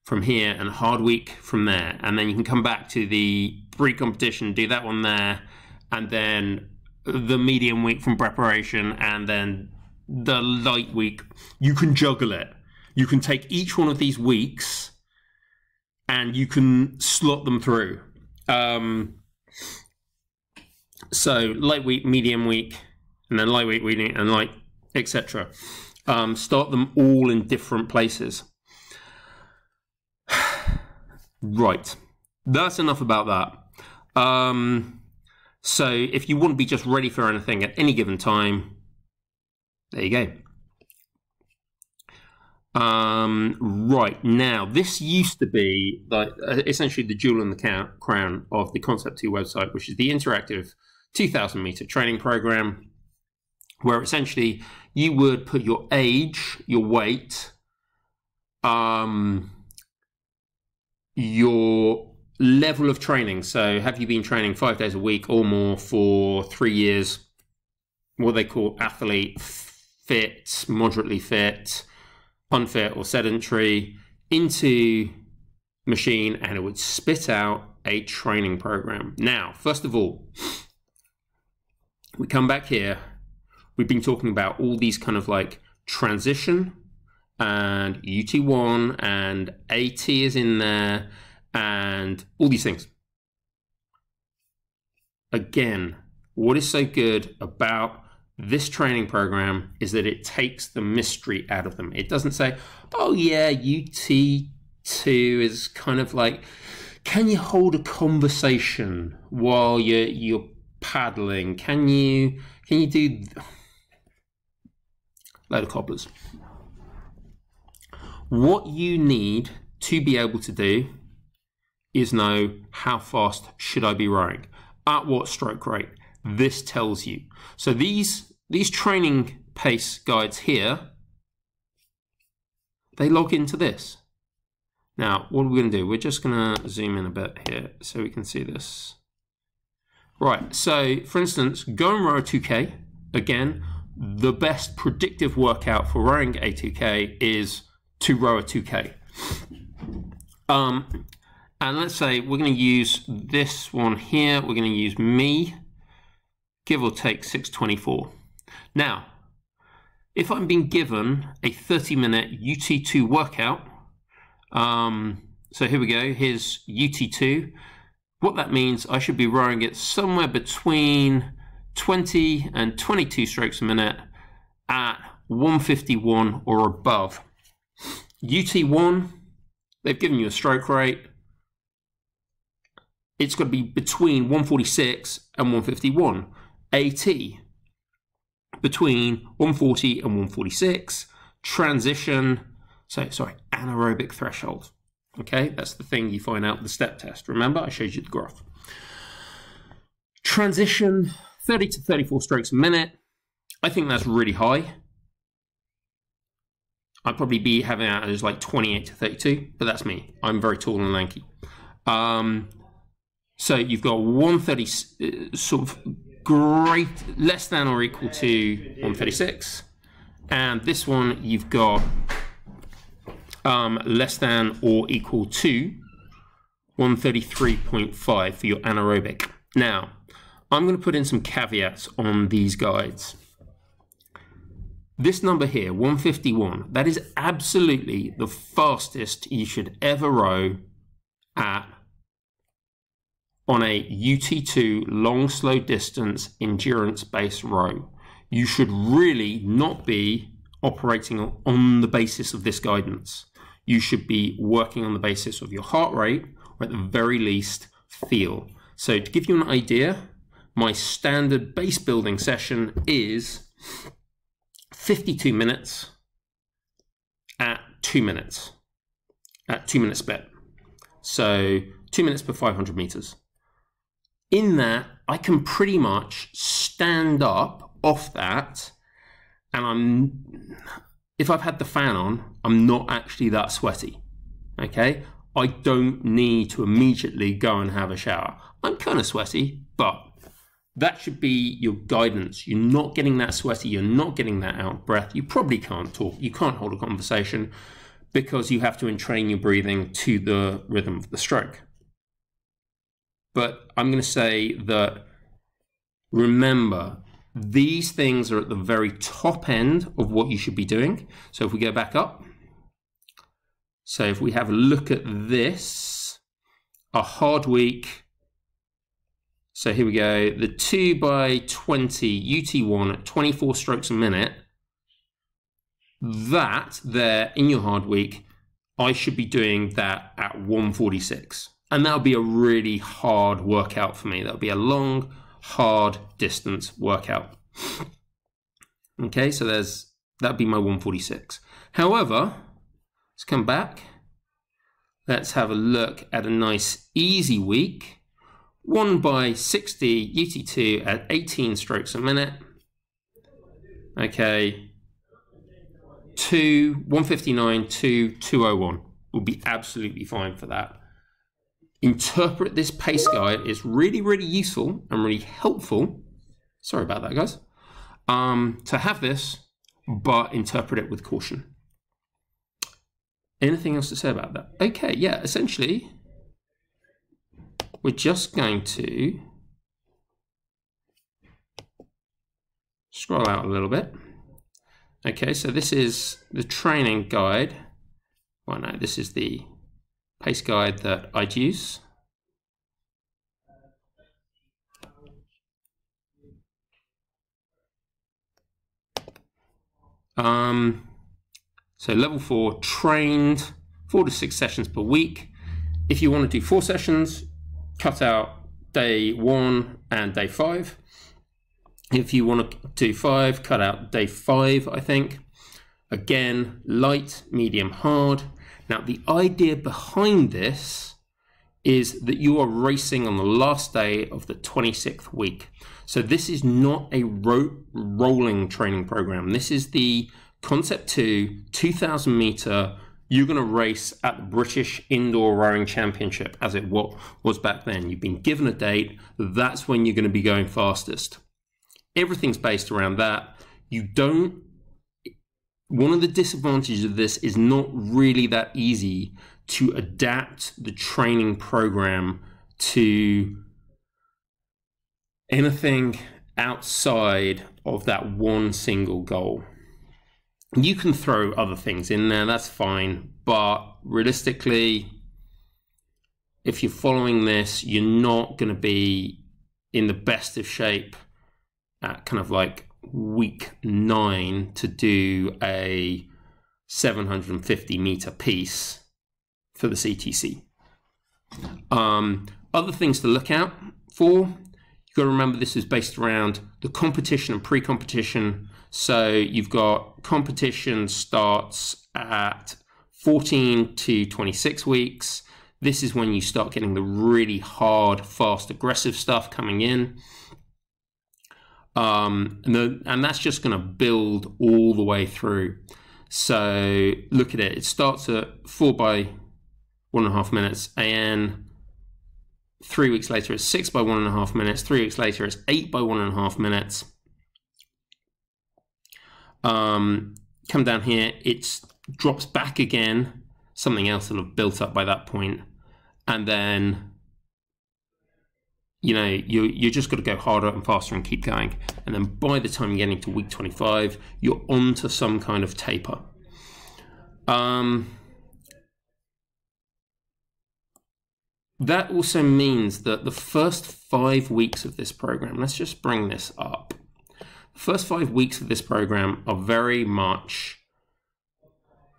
from here, and hard week from there. And then you can come back to the pre-competition, do that one there, and then the medium week from preparation, and then the light week. You can juggle it. You can take each one of these weeks and you can slot them through. Um, so light week, medium week, and then light week, week, and light, et cetera. Um, start them all in different places. Right, that's enough about that. Um, so if you want to be just ready for anything at any given time, there you go. Um, right, now this used to be like essentially the jewel in the crown of the Concept two website, which is the interactive two thousand meter training program, where essentially you would put your age, your weight, um, your level of training. So have you been training five days a week or more for three years? What they call athlete, fit, moderately fit, unfit or sedentary, into machine, and it would spit out a training program. Now, first of all, we come back here. We've been talking about all these kind of like transition and U T one and AT is in there and all these things. Again, what is so good about this training program is that it takes the mystery out of them. It doesn't say, oh yeah, U T two is kind of like, can you hold a conversation while you're, you're paddling? Can you, can you do, load of cobblers. What you need to be able to do is know how fast should I be rowing? At what stroke rate? This tells you. So these these training pace guides here, they log into this. Now, what are we going to do? We're just going to zoom in a bit here so we can see this. Right, so for instance, go and row a two K. Again, the best predictive workout for rowing a two K is to row a two K. Um, and let's say we're going to use this one here. We're going to use me. Give or take six twenty-four. Now, if I'm being given a thirty minute U T two workout, um, so here we go, here's U T two, What that means, I should be rowing it somewhere between twenty and twenty-two strokes a minute at one fifty-one or above. U T one, they've given you a stroke rate. It's got to be between one forty-six and one fifty-one. AT, between one forty and one forty-six. Transition, so sorry, anaerobic threshold. Okay, that's the thing you find out the step test. Remember, I showed you the graph. Transition, thirty to thirty-four strokes a minute. I think that's really high. I'd probably be having out as like twenty-eight to thirty-two, but that's me. I'm very tall and lanky. Um, so you've got one thirty, uh, sort of great, less than or equal to one thirty-six. And this one, you've got um, less than or equal to one thirty-three point five for your anaerobic. Now, I'm going to put in some caveats on these guides. This number here, one fifty-one, that is absolutely the fastest you should ever row at on a U T two long, slow distance endurance-based row. You should really not be operating on the basis of this guidance. You should be working on the basis of your heart rate, or at the very least, feel. So to give you an idea, my standard base building session is fifty-two minutes at two minutes, at two minutes split. So two minutes per five hundred meters. In that, I can pretty much stand up off that, and I'm, if I've had the fan on, I'm not actually that sweaty, okay? I don't need to immediately go and have a shower. I'm kind of sweaty, but that should be your guidance. You're not getting that sweaty. You're not getting that out of breath. You probably can't talk. You can't hold a conversation because you have to entrain your breathing to the rhythm of the stroke. But I'm going to say that, remember, these things are at the very top end of what you should be doing. So if we go back up, so if we have a look at this, a hard week. So here we go, the two by twenty U T one at twenty-four strokes a minute. That there in your hard week, I should be doing that at one forty-six. And that'll be a really hard workout for me. That'll be a long, hard distance workout. Okay, so there's, that'd be my one forty-six. However, let's come back. Let's have a look at a nice easy week. one by sixty U T two at eighteen strokes a minute. Okay, two, one fifty-nine to two oh one will be absolutely fine for that. Interpret this pace guide. It's really, really useful and really helpful. Sorry about that, guys. Um, to have this, but interpret it with caution. Anything else to say about that? Okay, yeah, essentially, we're just going to scroll out a little bit. Okay, so this is the training guide. Well, no, this is the pace guide that I'd use. Um, so level four, trained, four to six sessions per week. If you want to do four sessions, cut out day one and day five. If you want to do five, cut out day five, I think. Again, light, medium, hard. Now, the idea behind this is that you are racing on the last day of the twenty-sixth week. So this is not a rope rolling training program. This is the Concept two two thousand meter. You're going to race at the British Indoor Rowing Championship, as it was back then. You've been given a date. That's when you're going to be going fastest. Everything's based around that. You don't... One of the disadvantages of this is not really that easy to adapt the training program to anything outside of that one single goal. You can throw other things in there, that's fine, but realistically, if you're following this, you're not going to be in the best of shape at kind of like week nine to do a seven hundred fifty meter piece for the C T C. Um, other things to look out for, you've got to remember this is based around the competition and pre-competition. So you've got competition starts at fourteen to twenty-six weeks. This is when you start getting the really hard, fast, aggressive stuff coming in. Um, and, the, and that's just going to build all the way through. So look at it. It starts at four by one and a half minutes A N. Three weeks later, it's six by one and a half minutes. Three weeks later, it's eight by one and a half minutes. Um, come down here, it drops back again. Something else will have built up by that point. And then, you know, you, you just got to go harder and faster and keep going. And then by the time you're getting to week twenty-five, you're onto some kind of taper. Um, that also means that the first five weeks of this program, let's just bring this up. The first five weeks of this program are very much,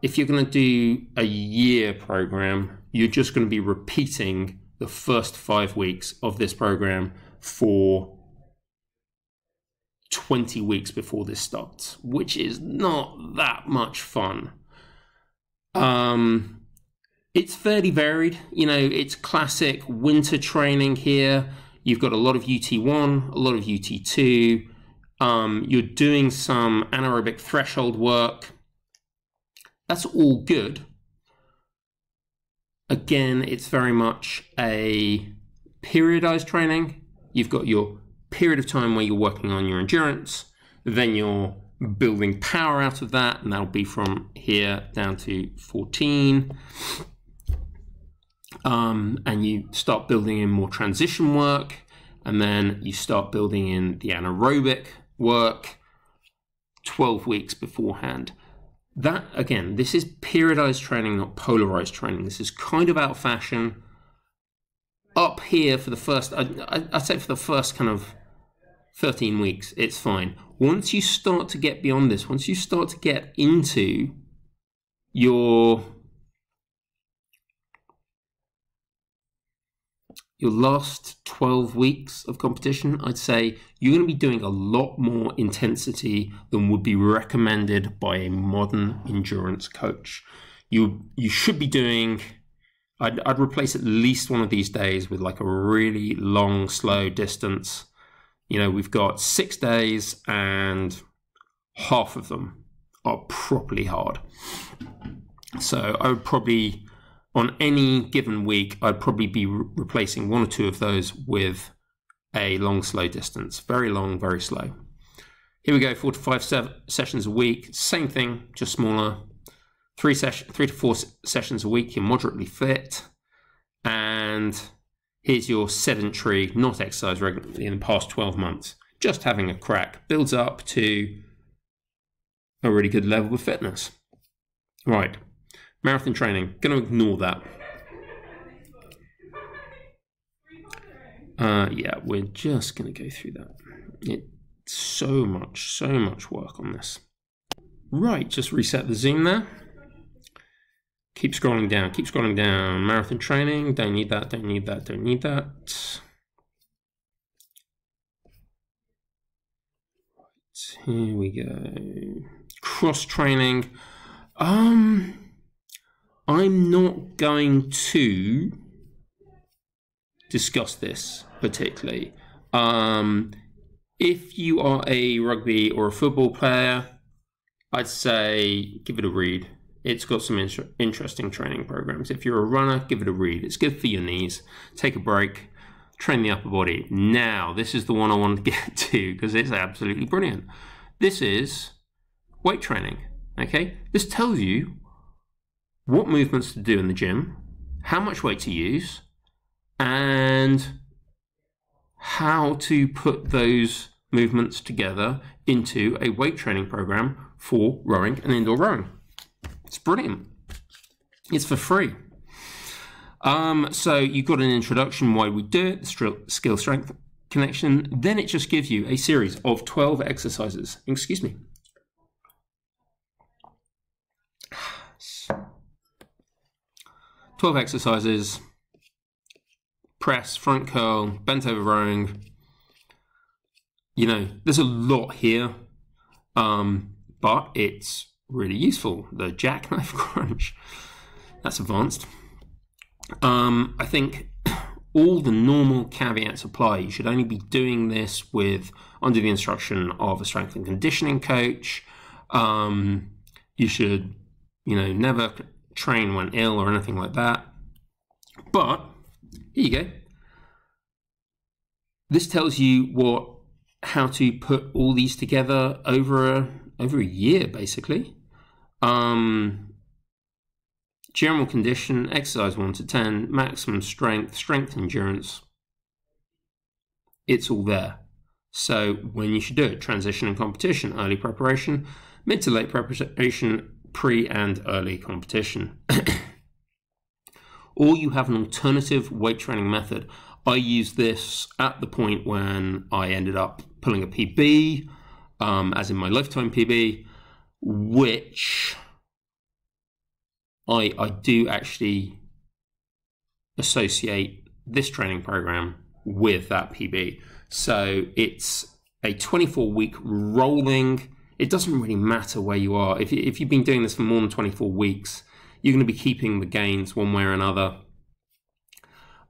if you're going to do a year program, you're just going to be repeating the first five weeks of this program for twenty weeks before this starts, which is not that much fun. Um, it's fairly varied. You know, it's classic winter training here. You've got a lot of U T one, a lot of U T two. Um, you're doing some anaerobic threshold work. That's all good. Again, it's very much a periodized training. You've got your period of time where you're working on your endurance, then you're building power out of that, and that'll be from here down to fourteen. Um, and you start building in more transition work, and then you start building in the anaerobic work twelve weeks beforehand. That, again, this is periodized training, not polarized training. This is kind of out of fashion. Up here for the first, I, I, I'd say for the first kind of thirteen weeks, it's fine. Once you start to get beyond this, once you start to get into your, your last twelve weeks of competition, I'd say you're going to be doing a lot more intensity than would be recommended by a modern endurance coach. You, you should be doing, I'd, I'd replace at least one of these days with like a really long, slow distance. You know, we've got six days and half of them are properly hard. So I would probably, on any given week, I'd probably be re replacing one or two of those with a long, slow distance. Very long, very slow. Here we go, four to five se sessions a week. Same thing, just smaller. Three, three to four sessions a week, you're moderately fit. And here's your sedentary, not exercise regularly in the past twelve months. Just having a crack. Builds up to a really good level of fitness. Right. Marathon training, going to ignore that. Uh, yeah, we're just going to go through that. It's so much, so much work on this. Right, just reset the zoom there. Keep scrolling down, keep scrolling down. Marathon training, don't need that, don't need that, don't need that. Right, here we go. Cross training. Um... I'm not going to discuss this particularly. Um, if you are a rugby or a football player, I'd say give it a read. It's got some inter interesting training programs. If you're a runner, give it a read. It's good for your knees. Take a break, train the upper body. Now, this is the one I want to get to because it's absolutely brilliant. This is weight training, okay? This tells you what movements to do in the gym, how much weight to use, and how to put those movements together into a weight training program for rowing and indoor rowing. It's brilliant. It's for free. Um, so you've got an introduction, why we do it, the skill strength connection. Then it just gives you a series of twelve exercises. Excuse me. twelve exercises, press, front curl, bent over rowing. You know, there's a lot here, um, but it's really useful. The jackknife crunch, that's advanced. Um, I think all the normal caveats apply. You should only be doing this with under the instruction of a strength and conditioning coach. Um, you should, you know, never train when ill or anything like that. But here you go. This tells you what how to put all these together over a over a year, basically. Um, general condition, exercise one to ten, maximum strength, strength endurance. It's all there. So when you should do it: transition and competition, early preparation, mid to late preparation, pre and early competition. Or you have an alternative weight training method. I used this at the point when I ended up pulling a P B, um, as in my lifetime P B, which I, I do actually associate this training program with that P B. So it's a twenty-four week rolling. It doesn't really matter where you are. If, if you've been doing this for more than twenty-four weeks, you're going to be keeping the gains one way or another.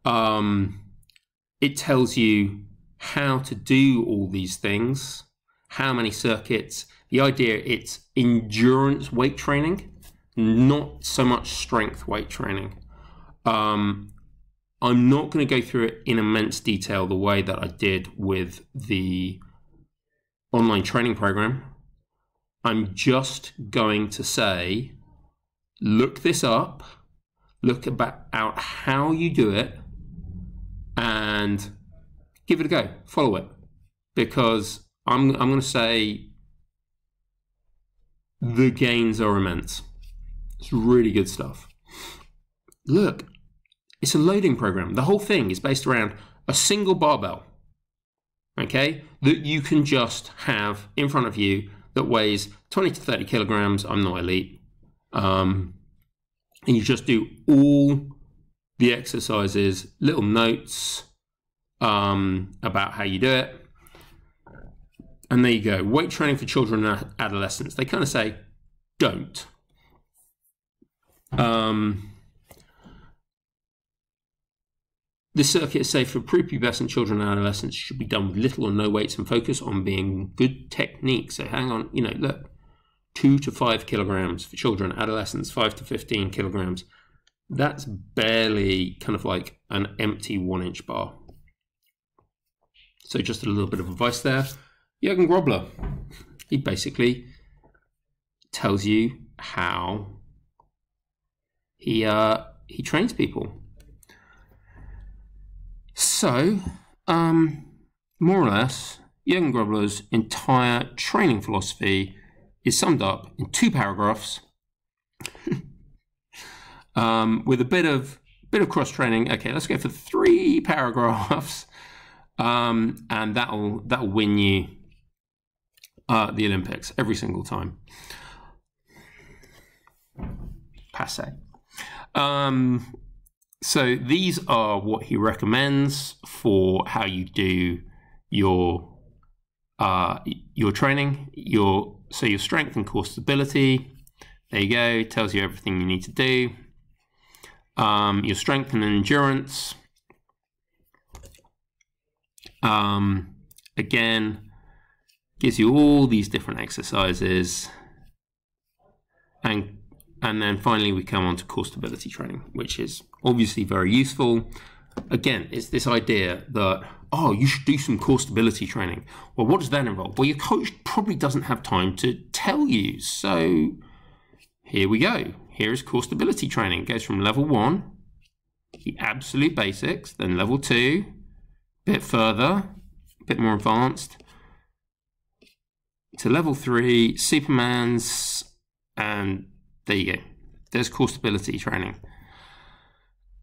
Um, it tells you how to do all these things, how many circuits. The idea, it's endurance weight training, not so much strength weight training. Um, I'm not going to go through it in immense detail the way that I did with the online training program. I'm just going to say, look this up, look about out how you do it, and give it a go, follow it, because I'm, I'm going to say the gains are immense. It's really good stuff. Look, it's a loading program. The whole thing is based around a single barbell, okay, that you can just have in front of you that weighs twenty to thirty kilograms. I'm not elite. Um, and you just do all the exercises, little notes um, about how you do it. And there you go. Weight training for children and adolescents. They kind of say, don't. Um, this circuit is safe for prepubescent children and adolescents. It should be done with little or no weights and focus on being good technique. So hang on, you know, look, two to five kilograms for children, adolescents, five to fifteen kilograms. That's barely kind of like an empty one inch bar. So just a little bit of advice there. Jürgen Grobler, he basically tells you how he, uh, he trains people. So, um, more or less, Jürgen Grobler's entire training philosophy is summed up in two paragraphs. Um, with a bit of bit of cross training. Okay, let's go for three paragraphs, um, and that'll that'll win you uh, the Olympics every single time. Passe. Um, so these are what he recommends for how you do your uh, your training. Your so your strength and core stability. There you go. Tells you everything you need to do. Um, your strength and endurance. Um, again, gives you all these different exercises, and and then finally we come on to core stability training, which is obviously very useful. Again, it's this idea that, oh, you should do some core stability training. Well, what does that involve? Well, your coach probably doesn't have time to tell you, so here we go. Here is core stability training. It goes from level one, the absolute basics, then level two, a bit further, a bit more advanced, to level three, Superman's, and there you go. There's core stability training.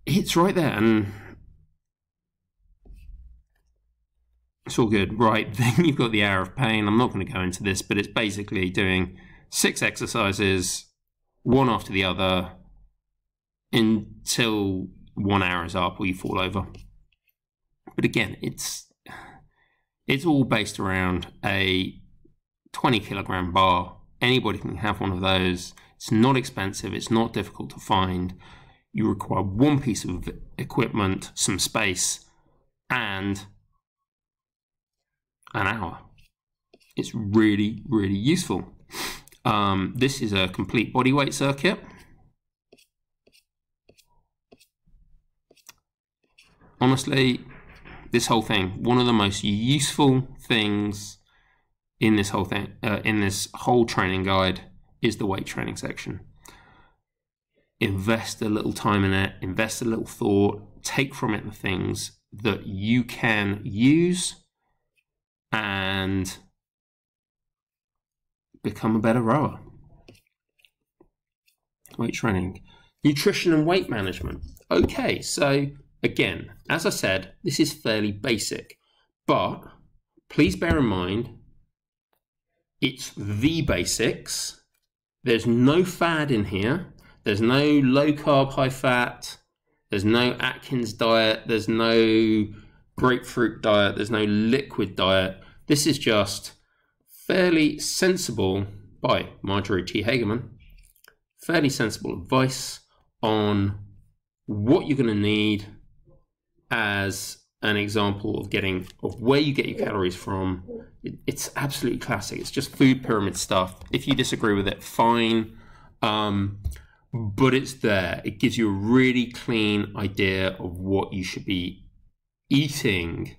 it's right there, and it's all good. Right, then you've got the hour of pain. I'm not going to go into this, but it's basically doing six exercises, one after the other, until one hour is up or you fall over. But again, it's it's all based around a twenty kilogram bar. Anybody can have one of those. It's not expensive. It's not difficult to find. You require one piece of equipment, some space, and an hour. It's really, really useful. Um, this is a complete bodyweight circuit. Honestly, this whole thing, one of the most useful things in this whole thing, uh, in this whole training guide, is the weight training section. Invest a little time in it, invest a little thought, take from it the things that you can use, and become a better rower. Weight training. Nutrition and weight management. Okay, so again, as I said, this is fairly basic, but please bear in mind, it's the basics. There's no fad in here. There's no low carb, high fat. There's no Atkins diet. There's no grapefruit diet. There's no liquid diet. This is just fairly sensible, by Marjorie T. Hagerman, fairly sensible advice on what you're going to need as an example of getting, of where you get your calories from. It, it's absolutely classic. It's just food pyramid stuff. If you disagree with it, fine. Um, but it's there. It gives you a really clean idea of what you should be eating.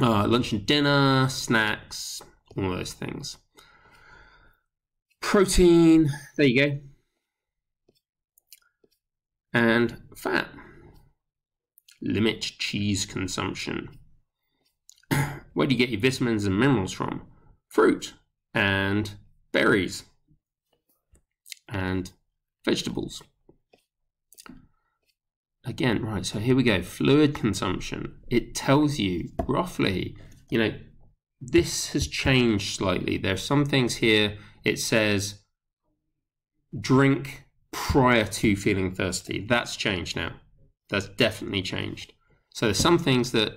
Uh, lunch and dinner, snacks, all those things. Protein, there you go. And fat. Limit cheese consumption. Where do you get your vitamins and minerals from? Fruit and berries and vegetables. Again, right, so here we go. Fluid consumption. It tells you roughly, you know, this has changed slightly. There are some things here. It says drink prior to feeling thirsty. That's changed now. That's definitely changed. So there's some things that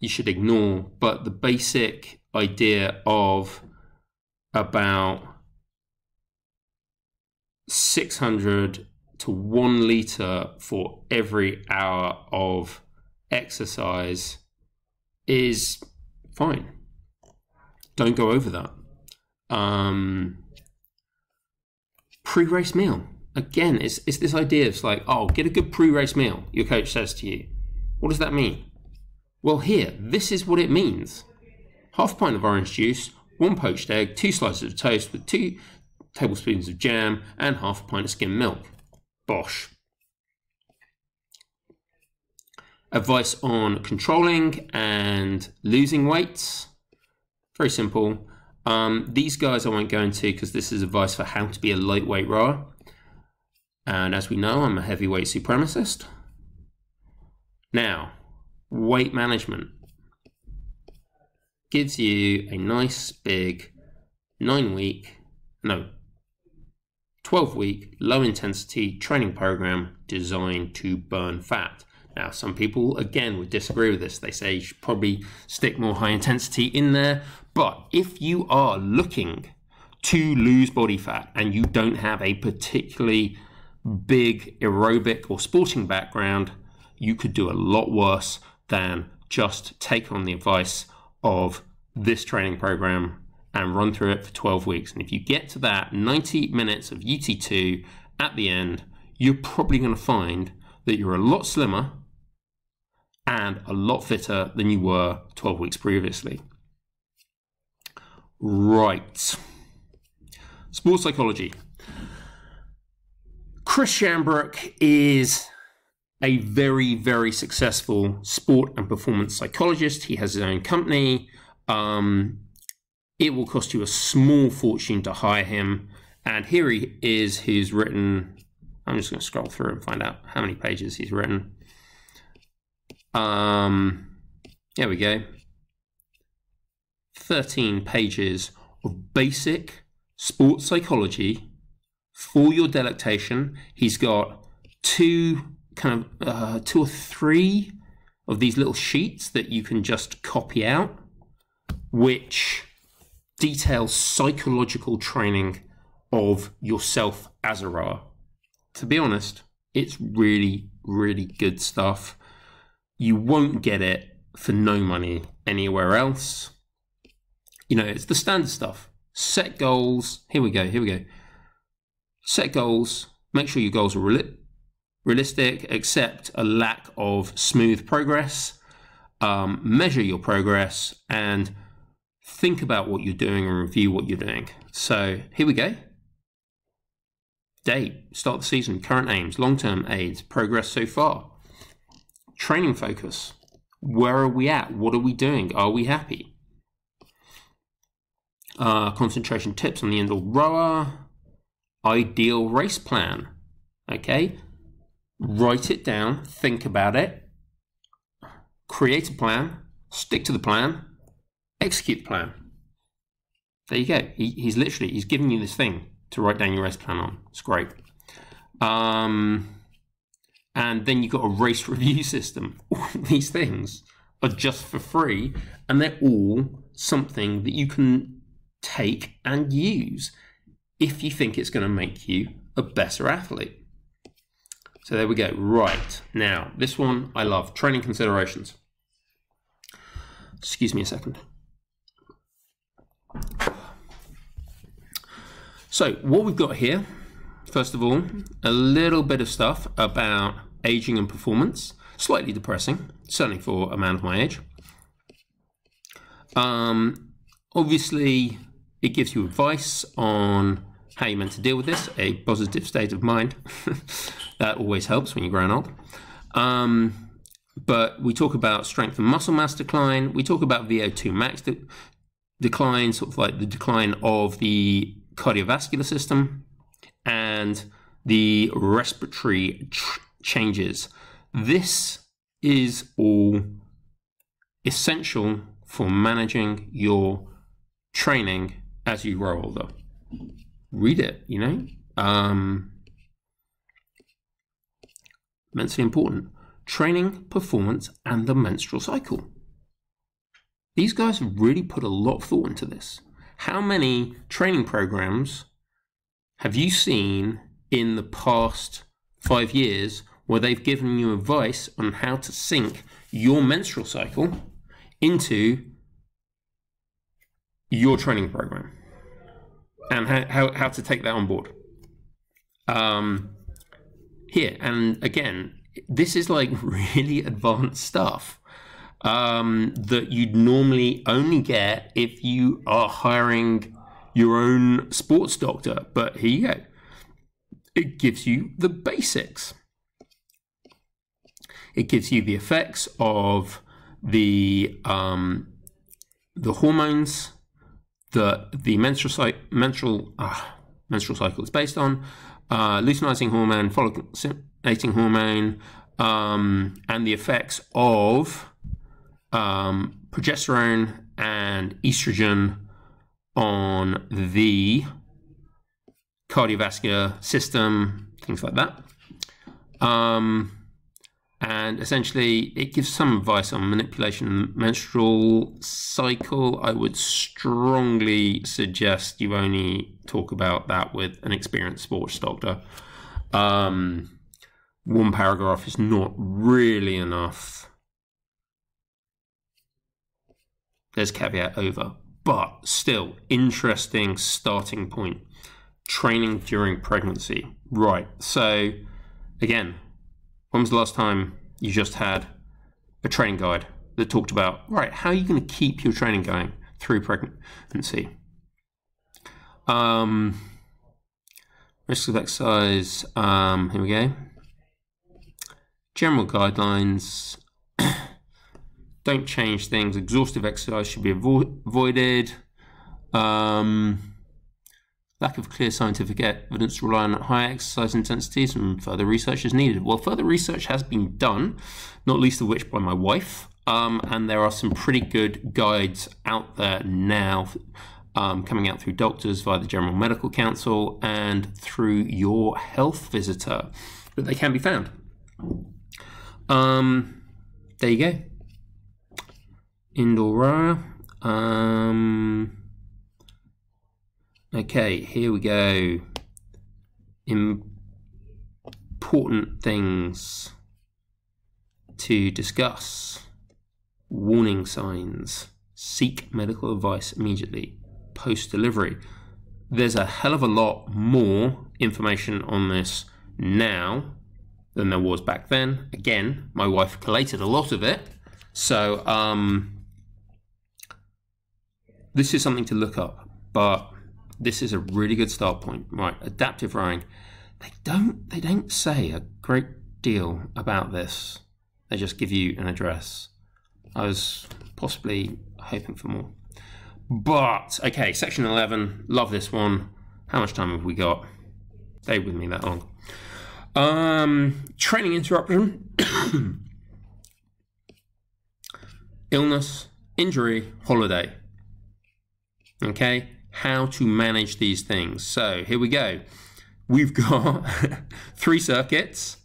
you should ignore, but the basic idea of about six hundred to one litre for every hour of exercise is fine. Don't go over that. Um, pre-race meal. Again, it's, it's this idea. It's like, oh, get a good pre-race meal, your coach says to you. What does that mean? Well, here, this is what it means. Half pint of orange juice, one poached egg, two slices of toast with two tablespoons of jam, and half a pint of skim milk. Bosh. Advice on controlling and losing weights. Very simple. Um, these guys I won't go into because this is advice for how to be a lightweight rower. And as we know, I'm a heavyweight supremacist. Now, weight management gives you a nice big nine week, no, twelve week low intensity training program designed to burn fat. Now, some people, again, would disagree with this. They say you should probably stick more high intensity in there. But if you are looking to lose body fat and you don't have a particularly big aerobic or sporting background, you could do a lot worse than just take on the advice of this training program and run through it for twelve weeks. And if you get to that ninety minutes of U T two at the end, you're probably going to find that you're a lot slimmer and a lot fitter than you were twelve weeks previously. Right. Sports psychology. Chris Shambrook is a very, very successful sport and performance psychologist. He has his own company. Um, it will cost you a small fortune to hire him. And here he is, who's written, I'm just going to scroll through and find out how many pages he's written. Um, there we go. thirteen pages of basic sports psychology for your delectation. He's got two kind of uh, two or three of these little sheets that you can just copy out, which detail psychological training of yourself as a rower. To be honest, it's really, really good stuff. You won't get it for no money anywhere else. You know, it's the standard stuff. Set goals. Here we go. Here we go. Set goals. Make sure your goals are real realistic. Accept a lack of smooth progress. Um, measure your progress and think about what you're doing and review what you're doing. So here we go. Date, start the season, current aims, long-term aids, progress so far, training focus, where are we at, what are we doing, are we happy, uh, concentration tips on the indoor rower, ideal race plan. Okay, write it down, think about it, create a plan, stick to the plan, execute the plan. There you go. He, he's literally, he's giving you this thing to write down your race plan on. It's great. Um, and then you've got a race review system. All these things are just for free, and they're all something that you can take and use if you think it's going to make you a better athlete. So there we go. Right. Now, this one I love. Training considerations. Excuse me a second. So what we've got here, first of all, a little bit of stuff about aging and performance. Slightly depressing, certainly for a man of my age. Um, obviously, it gives you advice on how you're meant to deal with this, a positive state of mind. That always helps when you're growing old. Um, but we talk about strength and muscle mass decline. We talk about V O two max de decline, sort of like the decline of the cardiovascular system and the respiratory changes. This is all essential for managing your training as you grow older. Read it, you know. Um, immensely important. Training, performance, and the menstrual cycle. These guys have really put a lot of thought into this. How many training programs have you seen in the past five years where they've given you advice on how to sync your menstrual cycle into your training program and how, how, how to take that on board? Um, here, and again, this is like really advanced stuff. Um, that you'd normally only get if you are hiring your own sports doctor. But here you go. It gives you the basics. It gives you the effects of the um, the hormones that the menstrual menstrual uh, menstrual cycle is based on, uh, luteinizing hormone, folliculating hormone, um, and the effects of Um, progesterone and estrogen on the cardiovascular system, things like that. Um, and essentially, it gives some advice on manipulation of the menstrual cycle. I would strongly suggest you only talk about that with an experienced sports doctor. Um, one paragraph is not really enough. There's caveat over, but still interesting starting point. Training during pregnancy. Right, so again, when was the last time you just had a training guide that talked about, right, how are you going to keep your training going through pregnancy? Um, risks of exercise, um, here we go. General guidelines. Don't change things. Exhaustive exercise should be avo avoided. Um, Lack of clear scientific evidence to rely on high exercise intensities, and further research is needed. Well, further research has been done, not least of which by my wife, um, and there are some pretty good guides out there now, um, coming out through doctors, via the General Medical Council, and through your health visitor, but they can be found. Um, there you go. Indoor rower. Um... Okay, here we go. Important things to discuss. Warning signs. Seek medical advice immediately. Post-delivery. There's a hell of a lot more information on this now than there was back then. Again, my wife collated a lot of it. So, um, this is something to look up, but this is a really good start point. Right, adaptive rowing. They don't they don't say a great deal about this. They just give you an address. I was possibly hoping for more. But, okay, section eleven, love this one. How much time have we got? Stay with me that long. Um, training interruption. Illness, injury, holiday. Okay. How to manage these things. So here we go. We've got three circuits.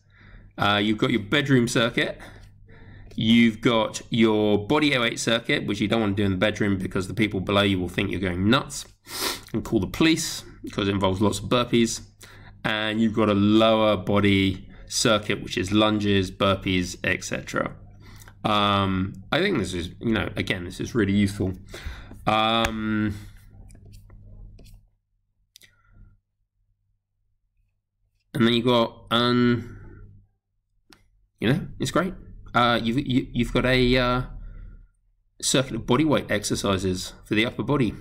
Uh, you've got your bedroom circuit. You've got your body oh eight circuit, which you don't want to do in the bedroom because the people below you will think you're going nuts and call the police because it involves lots of burpees. And you've got a lower body circuit, which is lunges, burpees, et cetera. Um, I think this is, you know, again, this is really useful. Um, And then you've got, um, you know, it's great. Uh, you've, you, you've got a uh, circuit of body weight exercises for the upper body.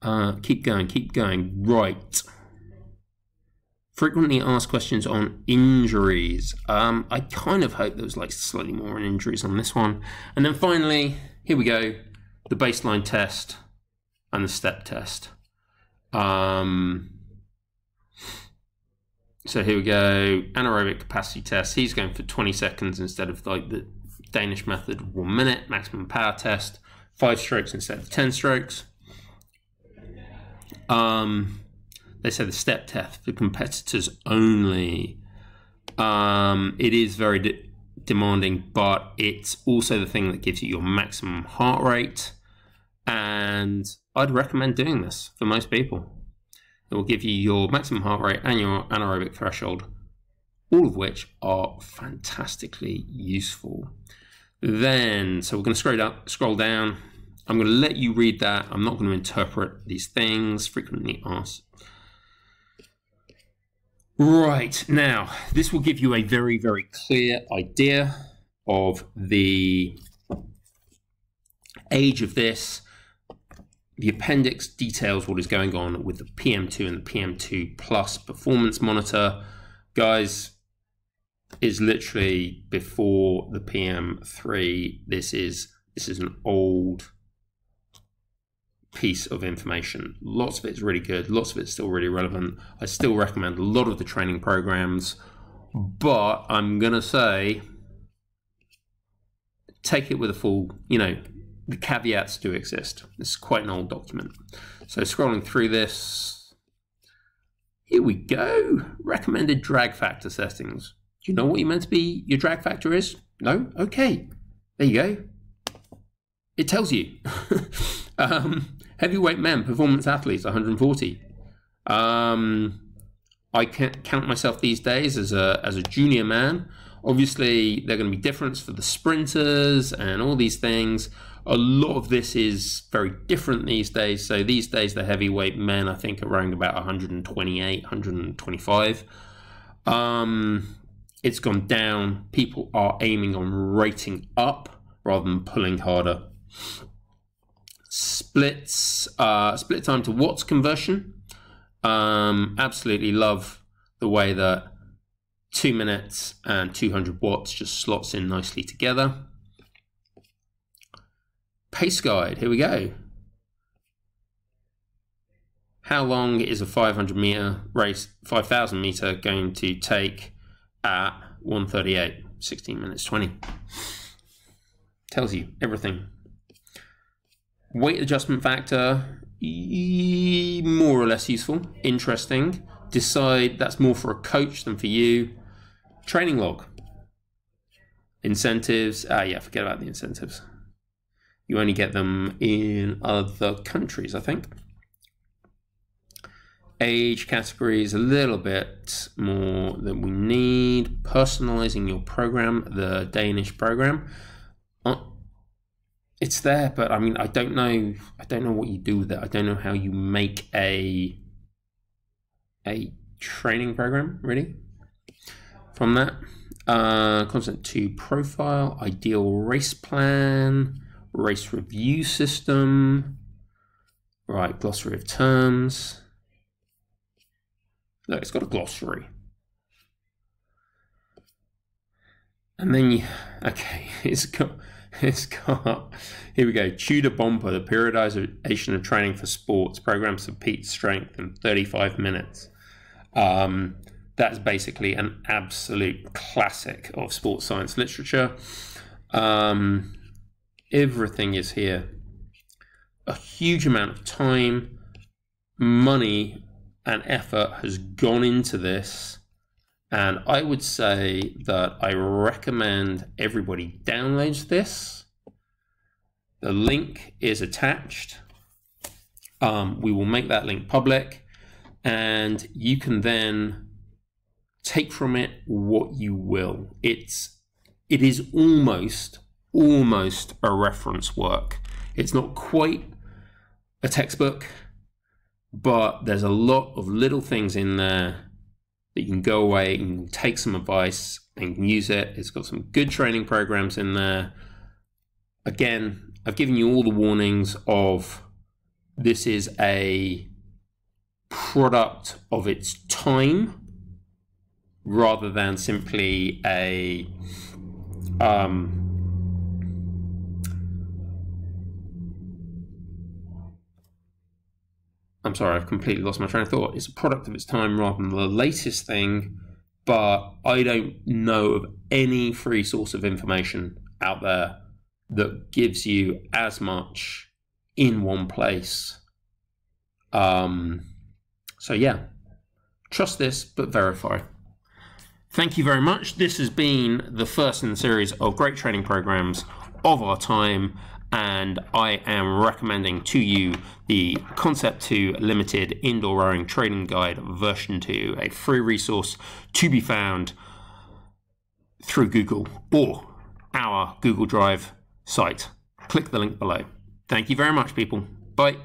Uh, keep going, keep going. Right. Frequently asked questions on injuries. Um, I kind of hope there was like slightly more on injuries on this one. And then finally, here we go, the baseline test and the step test. Um... So here we go, anaerobic capacity test. He's going for twenty seconds instead of like the Danish method, one minute, maximum power test, five strokes instead of ten strokes. Um, they say the step test for competitors only. Um, it is very de demanding, but it's also the thing that gives you your maximum heart rate. And I'd recommend doing this for most people. It will give you your maximum heart rate and your anaerobic threshold, all of which are fantastically useful. Then, so we're going to scroll down, scroll down. I'm going to let you read that. I'm not going to interpret these things frequently asked. Right, now, this will give you a very, very clear idea of the age of this. The appendix details what is going on with the P M two and the P M two plus performance monitor. Guys, is literally before the P M three. This is this is an old piece of information. Lots of it's really good. Lots of it's still really relevant. I still recommend a lot of the training programs, but I'm gonna say take it with a full, you know. The caveats do exist. This is quite an old document. So scrolling through this, here we go. Recommended drag factor settings. Do you know what you meant to be your drag factor is? No? Okay. There you go. It tells you. um, heavyweight men, performance athletes, one hundred forty. Um, I can't count myself these days as a, as a junior man. Obviously, they're going to be different for the sprinters and all these things. A lot of this is very different these days. So these days, the heavyweight men, I think, are rowing about one hundred twenty-eight, one hundred twenty-five. Um, it's gone down. People are aiming on rating up rather than pulling harder. Splits, uh, split time to watts conversion. Um, absolutely love the way that two minutes and two hundred watts just slots in nicely together. Pace guide, here we go. how long is a five hundred meter race, five thousand meter going to take at one thirty-eight? sixteen minutes twenty. Tells you everything. Weight adjustment factor, e more or less useful. Interesting. Decide, that's more for a coach than for you. Training log. Incentives. Ah, yeah, forget about the incentives. You only get them in other countries, I think. Age category is a little bit more than we need. Personalizing your program, the Danish program. It's there, but I mean, I don't know. I don't know what you do with it. I don't know how you make a a training program really from that. Uh, Concept two profile, ideal race plan, race review system. Right, glossary of terms. Look, it's got a glossary. And then you, okay, it's got, it's got, here we go, Tudor Bompa, the periodization of training for sports, programs for peak strength in thirty-five minutes. Um, that's basically an absolute classic of sports science literature. Um, everything is here. A huge amount of time, money, and effort has gone into this, and I would say that I recommend everybody downloads this. The link is attached. Um, we will make that link public, and you can then take from it what you will. It's it is almost almost a reference work. It's not quite a textbook, but there's a lot of little things in there that you can go away and take some advice and use it. It's got some good training programs in there. Again, I've given you all the warnings of this is a product of its time rather than simply a um, I'm sorry, I've completely lost my train of thought. It's a product of its time rather than the latest thing, but I don't know of any free source of information out there that gives you as much in one place. Um, so yeah, trust this, but verify. Thank you very much. This has been the first in the series of great training programs of our time. And I am recommending to you the Concept two Limited Indoor Rowing Training Guide version two, a free resource to be found through Google or our Google Drive site. Click the link below. Thank you very much, people. Bye.